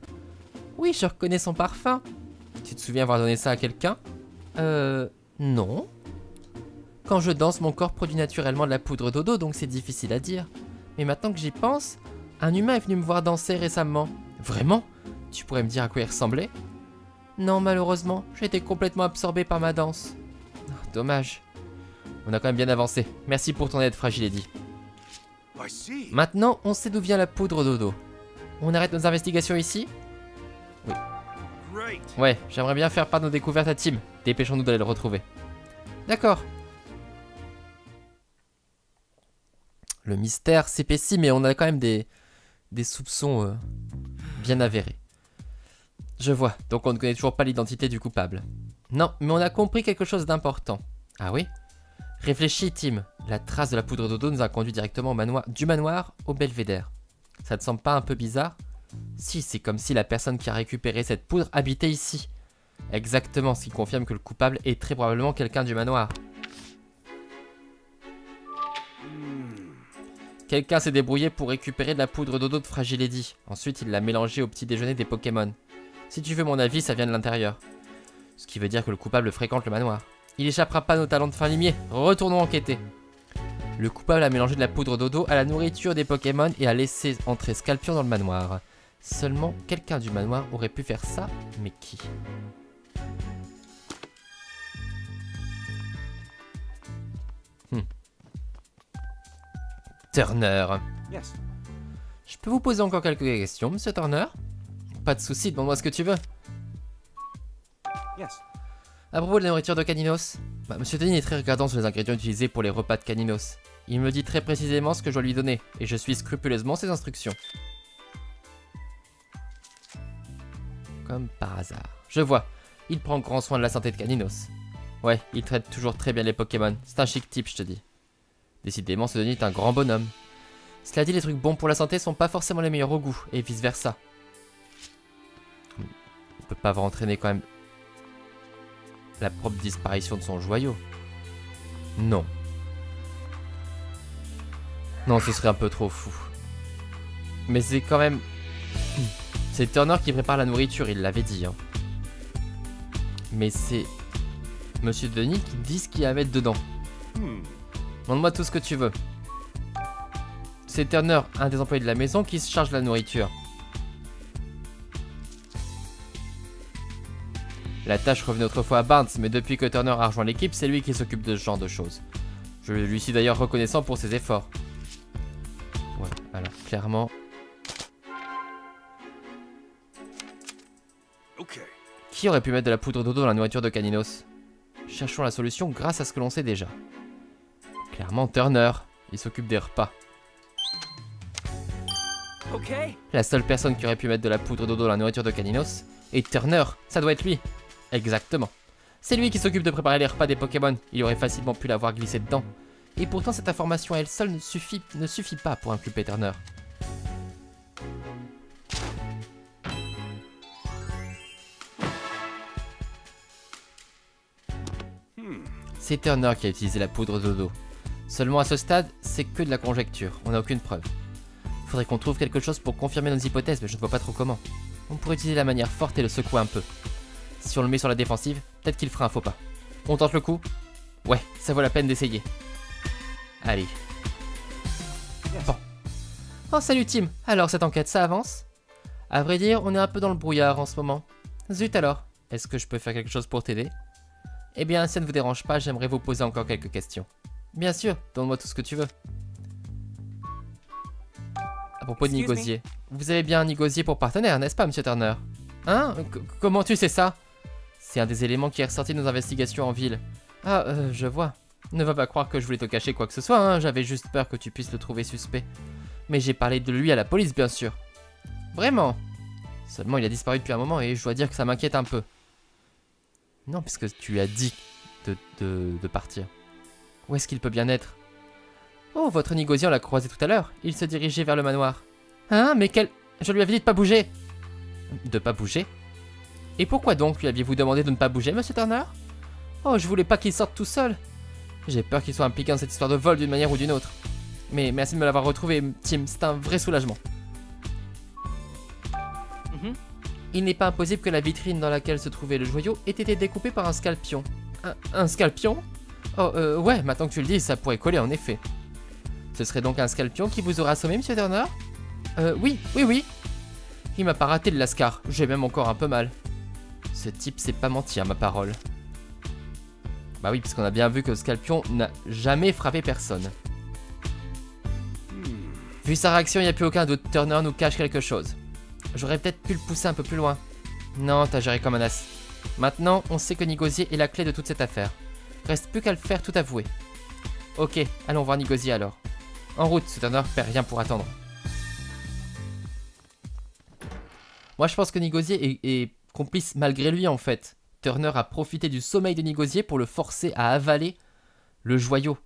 Oui, je reconnais son parfum. Tu te souviens avoir donné ça à quelqu'un? Euh... Non. Quand je danse, mon corps produit naturellement de la poudre Dodo, donc c'est difficile à dire. Mais maintenant que j'y pense, un humain est venu me voir danser récemment. Vraiment? Tu pourrais me dire à quoi il ressemblait? Non, malheureusement, j'ai été complètement absorbé par ma danse. Oh, dommage. On a quand même bien avancé. Merci pour ton aide, Fragilady. Maintenant, on sait d'où vient la poudre Dodo. On arrête nos investigations ici? Oui. Ouais, j'aimerais bien faire part de nos découvertes à Tim. Dépêchons-nous d'aller le retrouver. D'accord. Le mystère s'épaissit, mais on a quand même des, des soupçons euh, bien avérés. Je vois, donc on ne connaît toujours pas l'identité du coupable. Non, mais on a compris quelque chose d'important. Ah oui? Réfléchis, Tim. La trace de la poudre Dodo nous a conduit directement au manoir, du manoir au belvédère. Ça te semble pas un peu bizarre? Si, c'est comme si la personne qui a récupéré cette poudre habitait ici. Exactement, ce qui confirme que le coupable est très probablement quelqu'un du manoir. Quelqu'un s'est débrouillé pour récupérer de la poudre Dodo de Fragilady. Ensuite, il l'a mélangée au petit déjeuner des Pokémon. Si tu veux mon avis, ça vient de l'intérieur. Ce qui veut dire que le coupable fréquente le manoir. Il échappera pas à nos talents de fin limier. Retournons enquêter. Le coupable a mélangé de la poudre Dodo à la nourriture des Pokémon et a laissé entrer Scalpion dans le manoir. Seulement, quelqu'un du manoir aurait pu faire ça, mais qui? hmm. Turner. Yes. Je peux vous poser encore quelques questions, monsieur Turner? Pas de soucis, demande-moi ce que tu veux. Yes. À propos de la nourriture de Caninos, bah, monsieur Denis est très regardant sur les ingrédients utilisés pour les repas de Caninos. Il me dit très précisément ce que je dois lui donner, et je suis scrupuleusement ses instructions. Comme par hasard. Je vois, il prend grand soin de la santé de Caninos. Ouais, il traite toujours très bien les Pokémon, c'est un chic type, je te dis. Décidément, ce Denis est un grand bonhomme. Cela dit, les trucs bons pour la santé sont pas forcément les meilleurs au goût, et vice versa. On peut pas avoir entraîné quand même la propre disparition de son joyau. Non. Non, ce serait un peu trop fou. Mais c'est quand même... C'est Turner qui prépare la nourriture, il l'avait dit. Hein. Mais c'est... Monsieur Denis qui dit ce qu'il y a à mettre dedans. Demande-moi tout ce que tu veux. C'est Turner, un des employés de la maison, qui se charge de la nourriture. La tâche revenait autrefois à Barnes, mais depuis que Turner a rejoint l'équipe, c'est lui qui s'occupe de ce genre de choses. Je lui suis d'ailleurs reconnaissant pour ses efforts. Ouais, alors clairement... Okay. Qui aurait pu mettre de la poudre Dodo dans la nourriture de Caninos? Cherchons la solution grâce à ce que l'on sait déjà. Clairement Turner, il s'occupe des repas. Okay. La seule personne qui aurait pu mettre de la poudre Dodo dans la nourriture de Caninos est Turner, ça doit être lui. Exactement. C'est lui qui s'occupe de préparer les repas des Pokémon. Il aurait facilement pu l'avoir glissé dedans. Et pourtant, cette information à elle seule ne suffit, ne suffit pas pour inculper Turner. Hmm. C'est Turner qui a utilisé la poudre Dodo. Seulement à ce stade, c'est que de la conjecture. On n'a aucune preuve. Faudrait qu'on trouve quelque chose pour confirmer nos hypothèses, mais je ne vois pas trop comment. On pourrait utiliser la manière forte et le secouer un peu. Si on le met sur la défensive, peut-être qu'il fera un faux pas. On tente le coup? Ouais, ça vaut la peine d'essayer. Allez. Bon. Oh, salut Tim. Alors, cette enquête, ça avance? À vrai dire, on est un peu dans le brouillard en ce moment. Zut alors. Est-ce que je peux faire quelque chose pour t'aider? Eh bien, si ça ne vous dérange pas, j'aimerais vous poser encore quelques questions. Bien sûr, donne-moi tout ce que tu veux. À propos de Nigosier. Vous avez bien un Nigosier pour partenaire, n'est-ce pas, monsieur Turner? Hein? C- comment tu sais ça? C'est un des éléments qui est ressorti de nos investigations en ville. Ah, euh, je vois. Ne va pas croire que je voulais te cacher quoi que ce soit, hein, j'avais juste peur que tu puisses le trouver suspect. Mais j'ai parlé de lui à la police, bien sûr. Vraiment? Seulement, il a disparu depuis un moment et je dois dire que ça m'inquiète un peu. Non, puisque tu as dit de, de, de partir. Où est-ce qu'il peut bien être? Oh, votre Nigosier, on l'a croisé tout à l'heure. Il se dirigeait vers le manoir. Hein? Mais quel... Je lui avais dit de pas bouger! De pas bouger? Et pourquoi donc lui aviez-vous demandé de ne pas bouger, monsieur Turner? Oh, je voulais pas qu'il sorte tout seul. J'ai peur qu'il soit impliqué dans cette histoire de vol d'une manière ou d'une autre. Mais merci de me l'avoir retrouvé, Tim, c'est un vrai soulagement. Mm-hmm. Il n'est pas impossible que la vitrine dans laquelle se trouvait le joyau ait été découpée par un scalpion. Un, un scalpion? Oh, euh, ouais, maintenant que tu le dis, ça pourrait coller en effet. Ce serait donc un scalpion qui vous aura assommé, monsieur Turner? Euh, oui, oui, oui. Il m'a pas raté le lascar, j'ai même encore un peu mal. Ce type sait pas mentir, ma parole. Bah oui, puisqu'on a bien vu que Scalpion n'a jamais frappé personne. Vu sa réaction, il n'y a plus aucun doute, Turner nous cache quelque chose. J'aurais peut-être pu le pousser un peu plus loin. Non, t'as géré comme un as. Maintenant, on sait que Nigosier est la clé de toute cette affaire. Reste plus qu'à le faire tout avouer. Ok, allons voir Nigosier alors. En route, ce Turner perd rien pour attendre. Moi, je pense que Nigosier est, est complice malgré lui, en fait. Turner a profité du sommeil de Nigosier pour le forcer à avaler le joyau.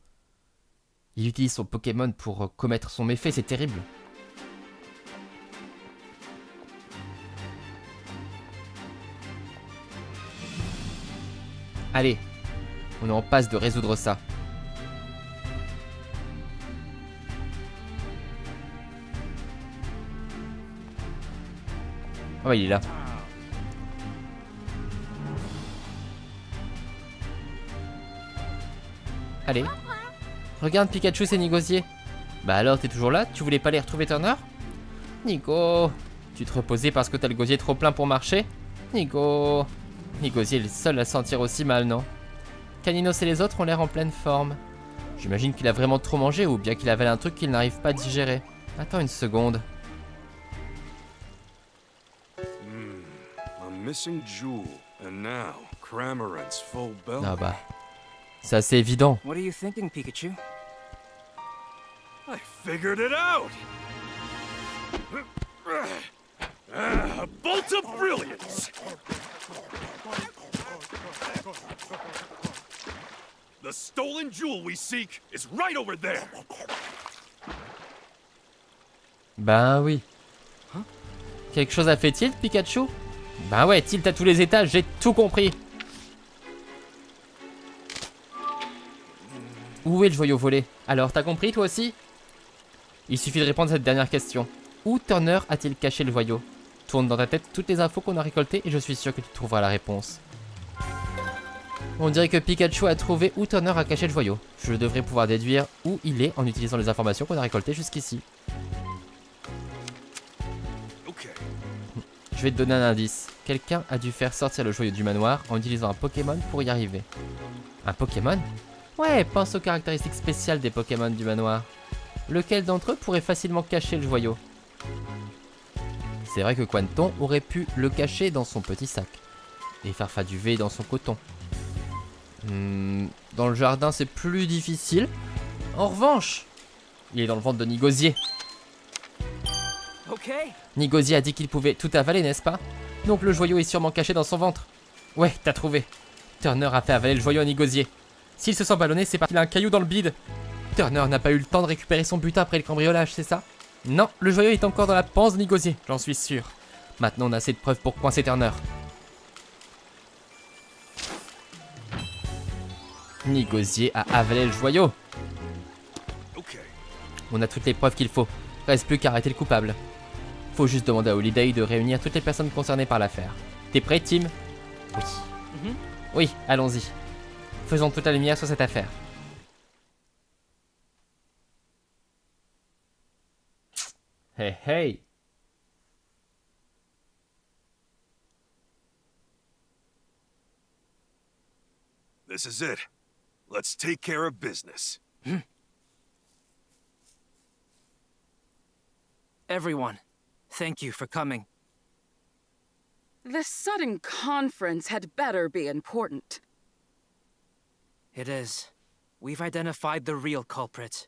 Il utilise son Pokémon pour commettre son méfait, c'est terrible. Allez, on est en passe de résoudre ça. Ah bah il est là. Allez. Regarde Pikachu, c'est Nigosier. Bah alors t'es toujours là? Tu voulais pas aller retrouver Turner? Nigo. Tu te reposais parce que t'as le gosier trop plein pour marcher? Nigo. Nigosier est le seul à sentir aussi mal, non? Caninos et les autres ont l'air en pleine forme. J'imagine qu'il a vraiment trop mangé ou bien qu'il avale un truc qu'il n'arrive pas à digérer. Attends une seconde. Ah bah, c'est assez évident. What are you thinking, Pikachu? I figured it out. Ah, bolt of brilliance. The stolen jewel we seek is right over there. Bah oui. Hein? Quelque chose a fait tilt, Pikachu? Bah ouais, tilt à tous les étages, j'ai tout compris. Où est le joyau volé? Alors, t'as compris toi aussi? Il suffit de répondre à cette dernière question. Où Turner a-t-il caché le joyau? Tourne dans ta tête toutes les infos qu'on a récoltées et je suis sûr que tu trouveras la réponse. On dirait que Pikachu a trouvé où Turner a caché le joyau. Je devrais pouvoir déduire où il est en utilisant les informations qu'on a récoltées jusqu'ici. Je vais te donner un indice. Quelqu'un a dû faire sortir le joyau du manoir en utilisant un Pokémon pour y arriver. Un Pokémon? Ouais, pense aux caractéristiques spéciales des Pokémon du manoir. Lequel d'entre eux pourrait facilement cacher le joyau? C'est vrai que Quanton aurait pu le cacher dans son petit sac. Et farfa du V dans son coton. Hmm, dans le jardin, c'est plus difficile. En revanche, il est dans le ventre de Nigosier. Nigosier a dit qu'il pouvait tout avaler, n'est-ce pas? Donc le joyau est sûrement caché dans son ventre. Ouais, t'as trouvé. Turner a fait avaler le joyau à Nigosier. S'il se sent ballonné, c'est parce qu'il a un caillou dans le bide. Turner n'a pas eu le temps de récupérer son butin après le cambriolage, c'est ça? Non, le joyau est encore dans la panse de Nigosier, j'en suis sûr. Maintenant on a assez de preuves pour coincer Turner. Nigosier a avalé le joyau. On a toutes les preuves qu'il faut. Reste plus qu'à arrêter le coupable. Faut juste demander à Holiday de réunir toutes les personnes concernées par l'affaire. T'es prêt, Tim? Oui. Mm-hmm. Oui, allons-y. Faisons toute la lumière sur cette affaire. Hey, hey. This is it. Let's take care of business. Mm. Everyone. Thank you for coming. This sudden conference had better be important. It is. We've identified the real culprit.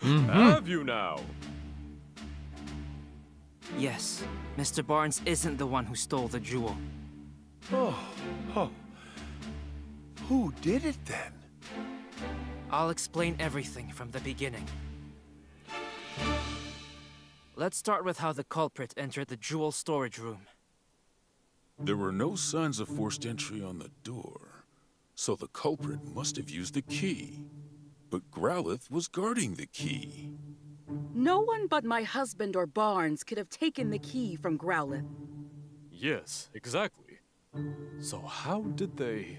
Mm-hmm. Have you now? Yes, Mister Barnes isn't the one who stole the jewel. Oh, oh. Who did it then? I'll explain everything from the beginning. Let's start with how the culprit entered the jewel storage room. There were no signs of forced entry on the door, so the culprit must have used the key. But Growlithe was guarding the key. No one but my husband or Barnes could have taken the key from Growlithe. Yes, exactly. So how did they...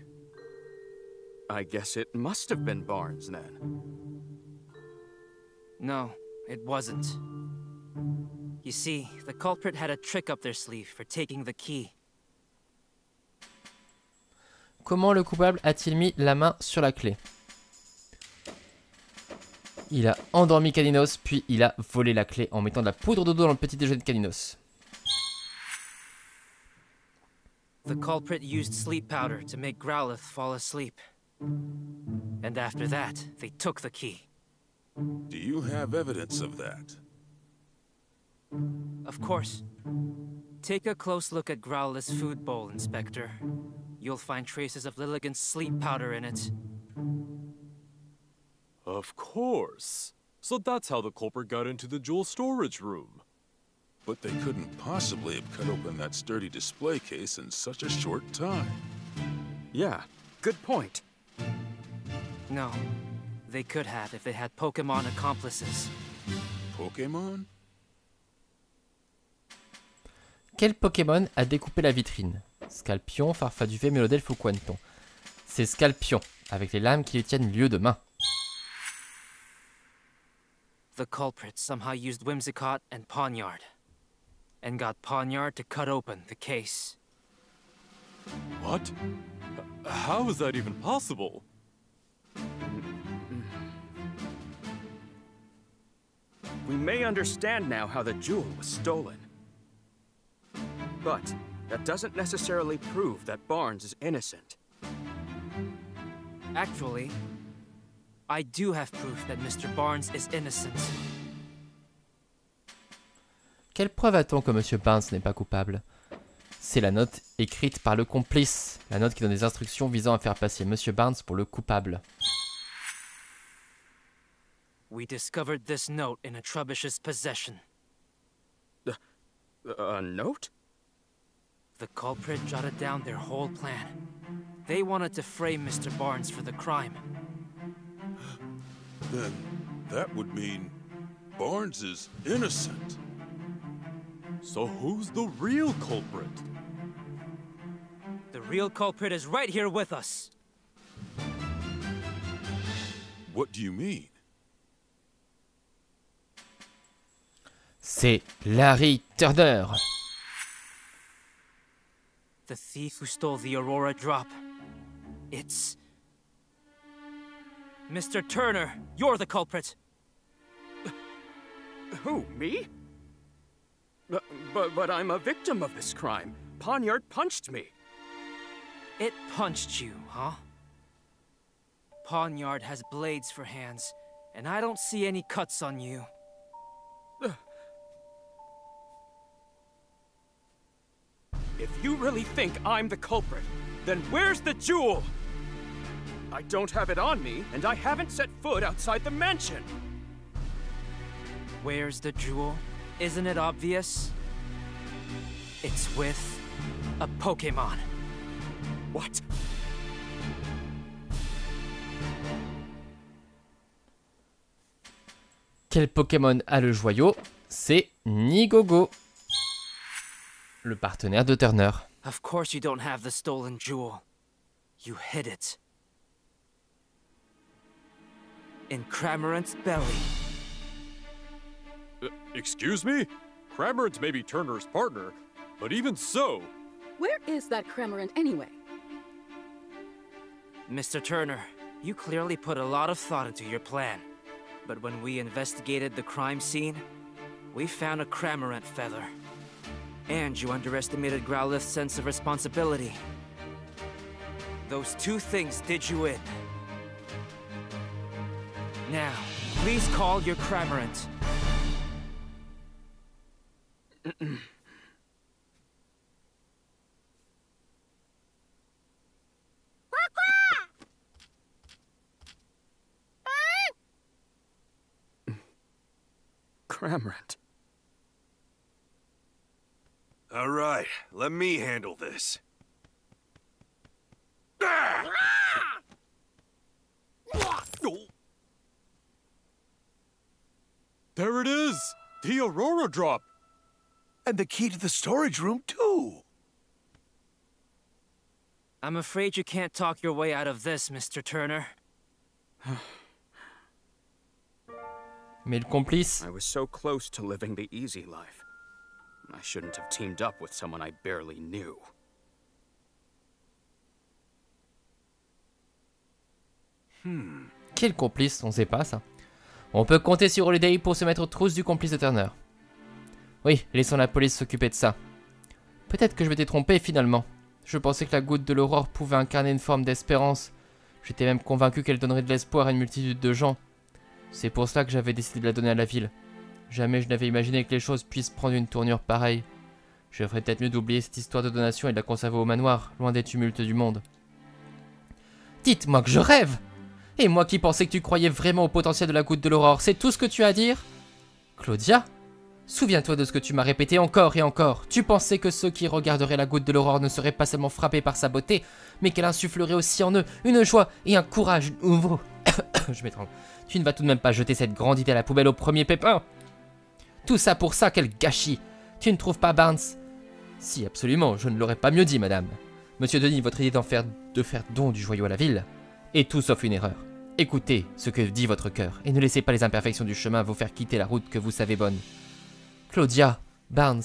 I guess it must have been Barnes then. No, it wasn't. You see, the culprit had a trick up their sleeve for taking the key. Comment le coupable a-t-il mis la main sur la clé? Il a endormi Caninos, puis il a volé la clé en mettant de la poudre dodo dans le petit déjeuner de Caninos. The culprit used sleep powder to make Growlithe fall asleep. And after that, they took the key. Do you have evidence of that? Of course. Take a close look at Growlithe's food bowl, Inspector. You'll find traces of Lilligan's sleep powder in it. Of course. So that's how the culprit got into the jewel storage room. But they couldn't possibly have cut open that sturdy display case in such a short time. Yeah, good point. No, they could have if they had Pokémon accomplices. Pokémon? Quel Pokémon a découpé la vitrine? Scalpion, Farfaduvet, Mélodelphe ou Quanton? C'est Scalpion, avec les lames qui les tiennent lieu de main. The culprit somehow used Whimsicott and Ponyard, and got Ponyard to cut open the case. What? How is that even possible? We may understand now how the jewel was stolen. But that doesn't necessarily prove that Barnes is innocent. Actually, I do have proof that Mister Barnes is innocent. Quelle preuve a-t-on que Monsieur Barnes n'est pas coupable? C'est la note écrite par le complice, la note qui donne des instructions visant à faire passer Monsieur Barnes pour le coupable. We discovered this note in Atrubish's possession. Uh, a note? The culprit jotted down their whole plan. They wanted to frame Mister Barnes for the crime. Then that would mean Barnes is innocent. So who's the real culprit? The real culprit is right here with us. What do you mean? C'est Larry Turner. The thief who stole the Aurora drop. It's... Mister Turner, you're the culprit. Who, me? But, but, but I'm a victim of this crime. Ponyard punched me. It punched you, huh? Ponyard has blades for hands, and I don't see any cuts on you. If you really think I'm the culprit, then where's the jewel? I don't have it on me, and I haven't set foot outside the mansion. Where's the jewel? Isn't it obvious? It's with a Pokémon. What? Quel Pokémon a le joyau? C'est Nigogo, le partenaire de Turner. Of course you don't have the stolen jewel. You hid it. In Cramorant's belly. Uh, excuse me? Cramorant may be Turner's partner, but even so... Where is that Cramorant anyway? Mister Turner, you clearly put a lot of thought into your plan. But when we investigated the crime scene, we found a Cramorant feather. And you underestimated Growlithe's sense of responsibility. Those two things did you in. Now, please call your Cramorant. All right, let me handle this. There it is! The Aurora drop! And the key to the storage room, too! I'm afraid you can't talk your way out of this, Mister Turner. Mais le complice. I was so close to living the easy life. I shouldn't have teamed up with someone I barely knew. Hmm. Quel complice, on sait pas ça. On peut compter sur Holiday pour se mettre aux trousses du complice de Turner. Oui, laissons la police s'occuper de ça. Peut-être que je m'étais trompé finalement. Je pensais que la goutte de l'aurore pouvait incarner une forme d'espérance. J'étais même convaincu qu'elle donnerait de l'espoir à une multitude de gens. C'est pour cela que j'avais décidé de la donner à la ville. Jamais je n'avais imaginé que les choses puissent prendre une tournure pareille. Je ferais peut-être mieux d'oublier cette histoire de donation et de la conserver au manoir, loin des tumultes du monde. Dites-moi que je rêve! Et moi qui pensais que tu croyais vraiment au potentiel de la goutte de l'aurore, c'est tout ce que tu as à dire? Claudia? Souviens-toi de ce que tu m'as répété encore et encore. Tu pensais que ceux qui regarderaient la goutte de l'aurore ne seraient pas seulement frappés par sa beauté, mais qu'elle insufflerait aussi en eux une joie et un courage nouveau. Je m'étrangle. Tu ne vas tout de même pas jeter cette grande idée à la poubelle au premier pépin. Tout ça pour ça, quel gâchis. Tu ne trouves pas, Barnes? Si, absolument, je ne l'aurais pas mieux dit, madame. Monsieur Denis, votre idée d'en faire, de faire don du joyau à la ville est tout sauf une erreur. Écoutez ce que dit votre cœur et ne laissez pas les imperfections du chemin vous faire quitter la route que vous savez bonne. Claudia, Barnes,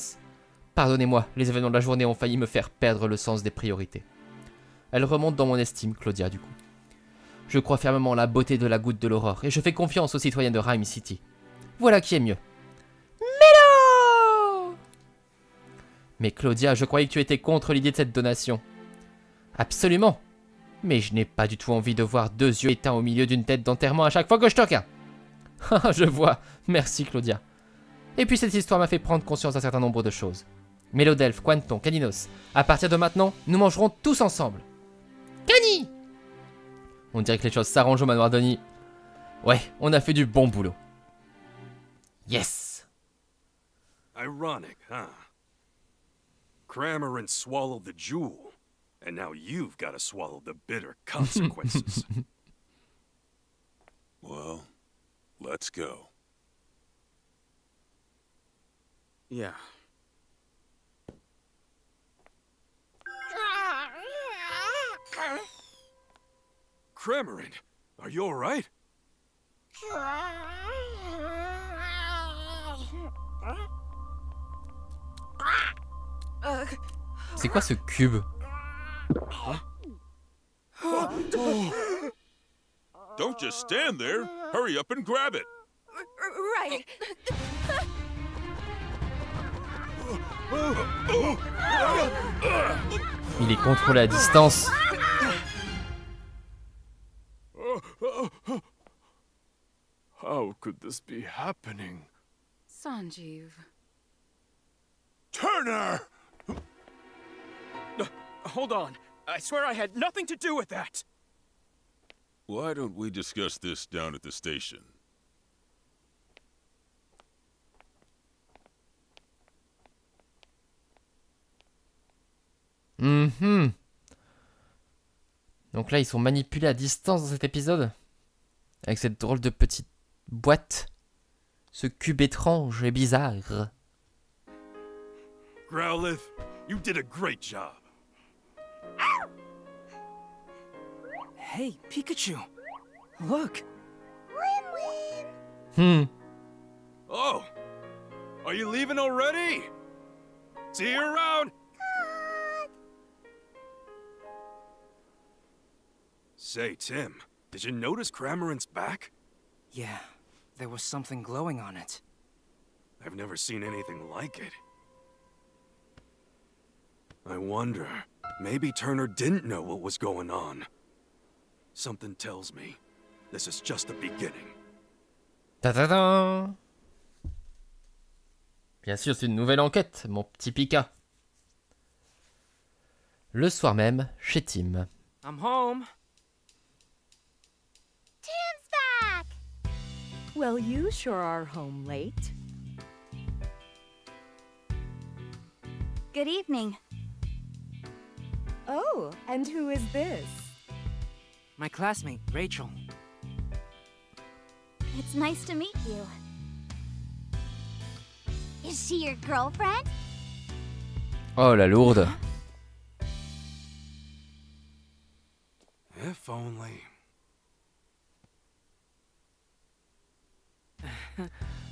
pardonnez-moi, les événements de la journée ont failli me faire perdre le sens des priorités. Elle remonte dans mon estime, Claudia, du coup. Je crois fermement en la beauté de la goutte de l'aurore, et je fais confiance aux citoyens de Rhyme City. Voilà qui est mieux. Mélo! Mais Claudia, je croyais que tu étais contre l'idée de cette donation. Absolument. Mais je n'ai pas du tout envie de voir deux yeux éteints au milieu d'une tête d'enterrement à chaque fois que je te regarde. Ah, je vois. Merci, Claudia. Et puis cette histoire m'a fait prendre conscience d'un certain nombre de choses. Mélodelphes, Quanton, Caninos. À partir de maintenant, nous mangerons tous ensemble. Cani! On dirait que les choses s'arrangent au manoir Denis. Ouais, on a fait du bon boulot. Yes! Ironic, huh? Cramorant swallowed the jewel, and now you've got to swallow the bitter consequences. Well, let's go. Yeah. Cramorant, are you all right? C'est quoi ce cube? Huh? Oh. Don't just stand there. Hurry up and grab it. Right. Il est contrôlé à distance. How could this be happening? Sanjeev. Turner! No, hold on. I swear I had nothing to do with that. Why don't we discuss this down at the station? Mm-hmm. Donc là ils sont manipulés à distance dans cet épisode. Avec cette drôle de petite boîte. Ce cube étrange et bizarre. Growlithe, you did a great job. Hey Pikachu, look. Win-win. Hmm. Oh, are you leaving already? See you around. Say, Tim, did you notice Cramorant's back? Yeah, there was something glowing on it. I've never seen anything like it. I wonder, maybe Turner didn't know what was going on. Something tells me this is just the beginning. Ta-da-da! Bien sûr, c'est une nouvelle enquête, mon petit Pika. Le soir même, chez Tim. I'm home. Well, you sure are home late. Good evening. Oh, and who is this? My classmate, Rachel. It's nice to meet you. Is she your girlfriend? Oh, la lourde. If only.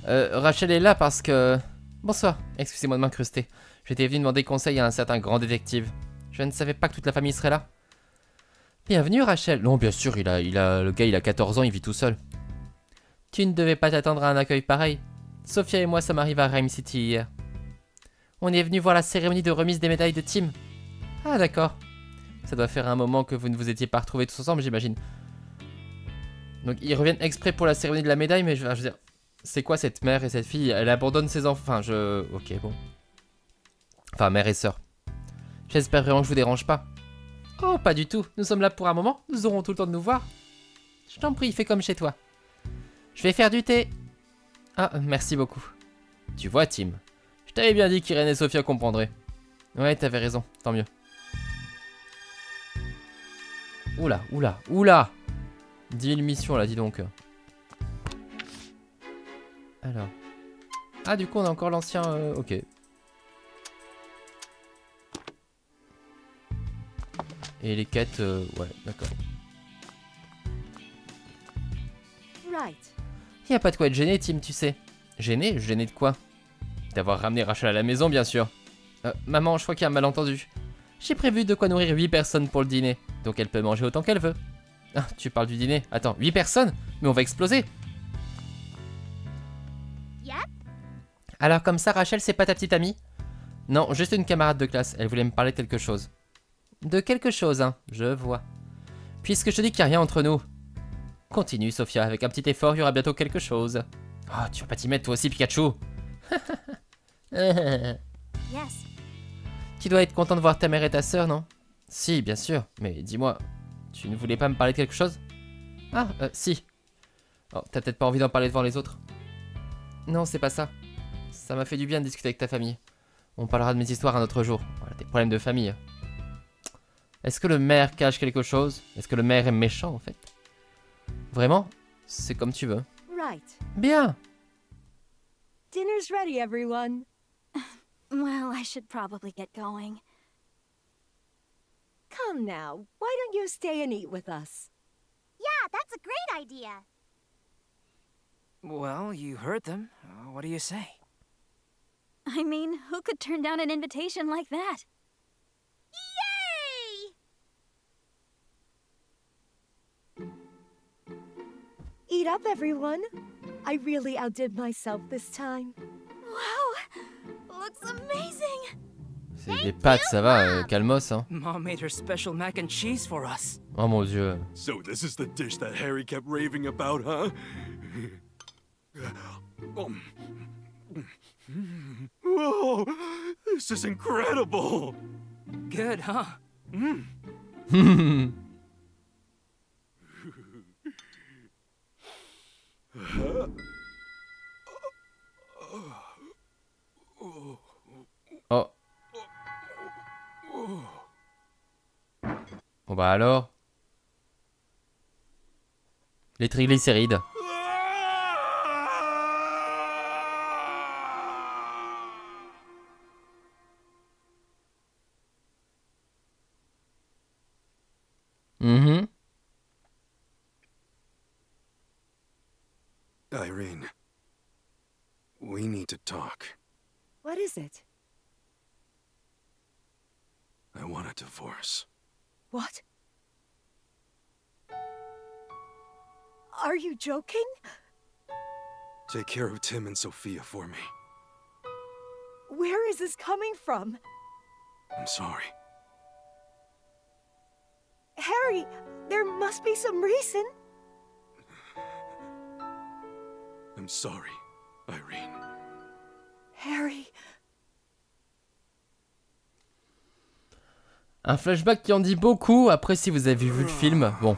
euh, Rachel est là parce que... Bonsoir, excusez-moi de m'incruster. J'étais venu demander conseil à un certain grand détective. Je ne savais pas que toute la famille serait là. Bienvenue Rachel. Non, bien sûr, il a, il a, le gars il a quatorze ans, il vit tout seul. Tu ne devais pas t'attendre à un accueil pareil. Sophia et moi sommes arrivés à Rhyme City hier. On est venu voir la cérémonie de remise des médailles de team. Ah d'accord. Ça doit faire un moment que vous ne vous étiez pas retrouvés tous ensemble, j'imagine. Donc ils reviennent exprès pour la cérémonie de la médaille, mais je, je veux dire... C'est quoi cette mère et cette fille? Elle abandonne ses enfants. Enfin, je... Ok, bon. Enfin, mère et sœur. J'espère vraiment que je vous dérange pas. Oh, pas du tout. Nous sommes là pour un moment. Nous aurons tout le temps de nous voir. Je t'en prie, fais comme chez toi. Je vais faire du thé. Ah, merci beaucoup. Tu vois, Tim. Je t'avais bien dit qu'Irène et Sophia comprendraient. Ouais, t'avais raison. Tant mieux. Oula, oula, oula. dix mille missions, là, dis donc. Alors... Ah, du coup, on a encore l'ancien... Euh... Ok. Et les quêtes... Euh... Ouais, d'accord. Right. Y a pas de quoi être gêné, Tim, tu sais. Gêné? Gêné de quoi? D'avoir ramené Rachel à la maison, bien sûr. Euh, maman, je crois qu'il y a un malentendu. J'ai prévu de quoi nourrir huit personnes pour le dîner. Donc elle peut manger autant qu'elle veut. Ah, tu parles du dîner? Attends, huit personnes? Mais on va exploser! Alors comme ça, Rachel, c'est pas ta petite amie? Non, juste une camarade de classe. Elle voulait me parler de quelque chose. De quelque chose, hein, je vois. Puisque je te dis qu'il n'y a rien entre nous. Continue, Sophia. Avec un petit effort, il y aura bientôt quelque chose. Oh, tu vas pas t'y mettre, toi aussi, Pikachu. Yes. Tu dois être content de voir ta mère et ta sœur, non? Si, bien sûr. Mais dis-moi, tu ne voulais pas me parler de quelque chose? Ah, euh, si. Oh, t'as peut-être pas envie d'en parler devant les autres? Non, c'est pas ça. Ça m'a fait du bien de discuter avec ta famille. On parlera de mes histoires un autre jour. Voilà, des problèmes de famille. Est-ce que le maire cache quelque chose? Est-ce que le maire est méchant en fait? Vraiment? C'est comme tu veux. Right. Bien. Dinner's ready, everyone. Well, I should probably get going. Come now, why don't you stay and eat with us? Yeah, that's a great idea. Well, you heard them. What do you say? I mean, who could turn down an invitation like that? Yay! Eat up, everyone. I really outdid myself this time. Wow! Looks amazing! C'est des pâtes, ça va, euh, calmos, hein. Mom made her special mac and cheese for us. Oh mon Dieu. So this is the dish that Harry kept raving about, huh? Oh. Whoa, this is incredible. Good, huh? Mm. Oh. Bon bah alors. Les triglycérides. Mm-hmm. Irene, we need to talk. What is it? I want a divorce. What? Are you joking? Take care of Tim and Sophia for me. Where is this coming from? I'm sorry. Harry, there must be some reason. I'm sorry, Irene. Harry. Un flashback qui en dit beaucoup. Après, si vous avez vu le film, bon,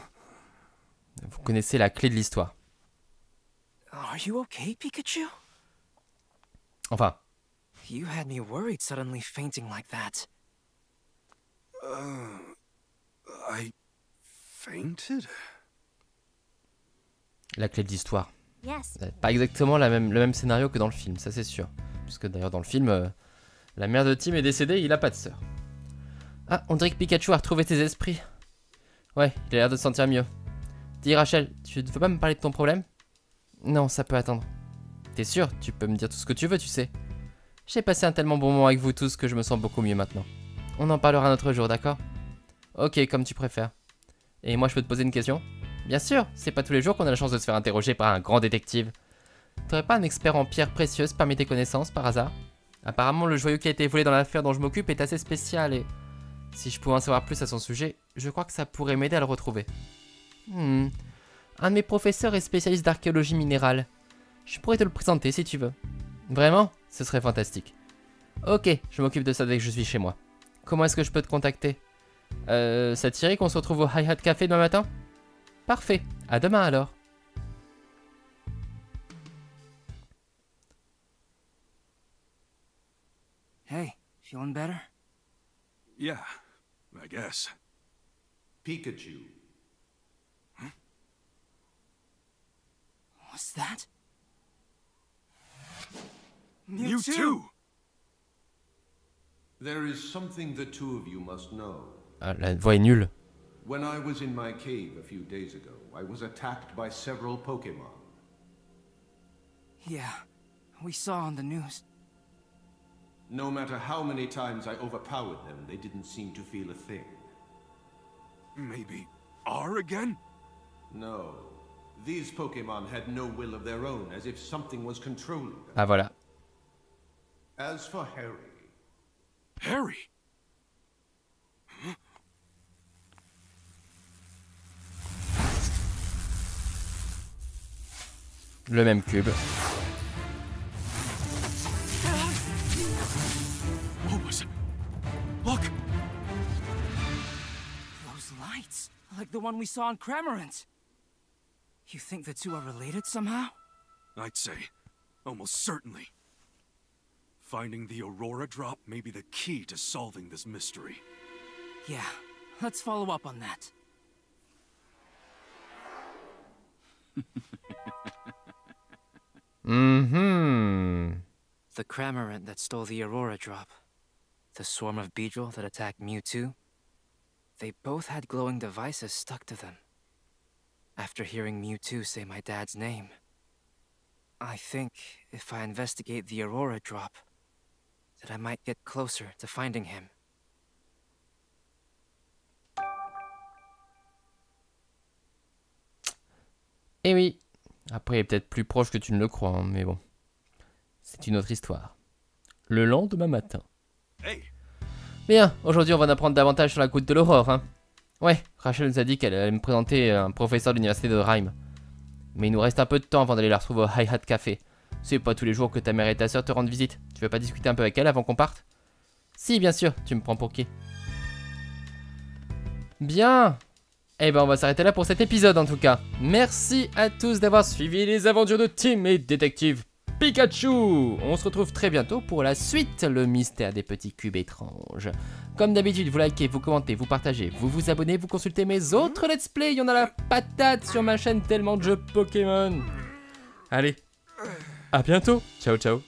vous connaissez la clé de l'histoire. Are you okay, Pikachu? Enfin, You had me worried suddenly fainting like that. Uh, I fainted? La clé de l'histoire. Yes. Pas exactement la même, le même scénario que dans le film, ça c'est sûr. Puisque d'ailleurs dans le film, euh, la mère de Tim est décédée et il a pas de sœur. Ah, on dirait que Pikachu a retrouvé tes esprits. Ouais, il a l'air de se sentir mieux. Dis Rachel, tu ne veux pas me parler de ton problème? Non, ça peut attendre. T'es sûr? Tu peux me dire tout ce que tu veux, tu sais. J'ai passé un tellement bon moment avec vous tous que je me sens beaucoup mieux maintenant. On en parlera un autre jour, d'accord? Ok, comme tu préfères. Et moi, je peux te poser une question? Bien sûr, c'est pas tous les jours qu'on a la chance de se faire interroger par un grand détective. T'aurais pas un expert en pierres précieuses parmi tes connaissances, par hasard? Apparemment, le joyau qui a été volé dans l'affaire dont je m'occupe est assez spécial et... Si je pouvais en savoir plus à son sujet, je crois que ça pourrait m'aider à le retrouver. Hmm... Un de mes professeurs est spécialiste d'archéologie minérale. Je pourrais te le présenter si tu veux. Vraiment? Ce serait fantastique. Ok, je m'occupe de ça dès que je suis chez moi. Comment est-ce que je peux te contacter? Euh... Ça t'irait qu'on se retrouve au Hi-Hat Café demain matin? Parfait, à demain alors. Hey, feeling better? Yeah, I guess. Pikachu. Huh? What's that? Mewtwo. Mewtwo! There is something the two of you must know. Ah, la voix est nulle. When I was in my cave a few days ago, I was attacked by several Pokémon. Yeah, we saw on the news. No matter how many times I overpowered them, they didn't seem to feel a thing. Maybe R again? No. These Pokémon had no will of their own, as if something was controlling them. Ah, voilà. As for Harry... Harry? Huh? Le même cube. Like the one we saw on Cramorant. You think the two are related somehow? I'd say, almost certainly. Finding the Aurora drop may be the key to solving this mystery. Yeah, let's follow up on that. Mm-hmm. The Cramorant that stole the Aurora drop. The swarm of Beedrill that attacked Mewtwo. They both had glowing devices stuck to them. After hearing Mewtwo say my dad's name, I think if I investigate the Aurora drop, that I might get closer to finding him. Eh oui. Après, il est peut-être plus proche que tu ne le crois, hein, mais bon. C'est une autre histoire. Le lendemain matin. Hey. Bien, aujourd'hui on va en apprendre davantage sur la goutte de l'aurore, hein. Ouais, Rachel nous a dit qu'elle allait me présenter un professeur de l'université de Rhyme. Mais il nous reste un peu de temps avant d'aller la retrouver au Hi-Hat Café. C'est pas tous les jours que ta mère et ta soeur te rendent visite. Tu veux pas discuter un peu avec elle avant qu'on parte? Si, bien sûr, tu me prends pour qui? Bien. Eh ben on va s'arrêter là pour cet épisode en tout cas. Merci à tous d'avoir suivi les aventures de Tim et Détective Pikachu! On se retrouve très bientôt pour la suite, le mystère des petits cubes étranges. Comme d'habitude, vous likez, vous commentez, vous partagez, vous vous abonnez, vous consultez mes autres let's play, il y en a la patate sur ma chaîne, tellement de jeux Pokémon. Allez, à bientôt, ciao ciao.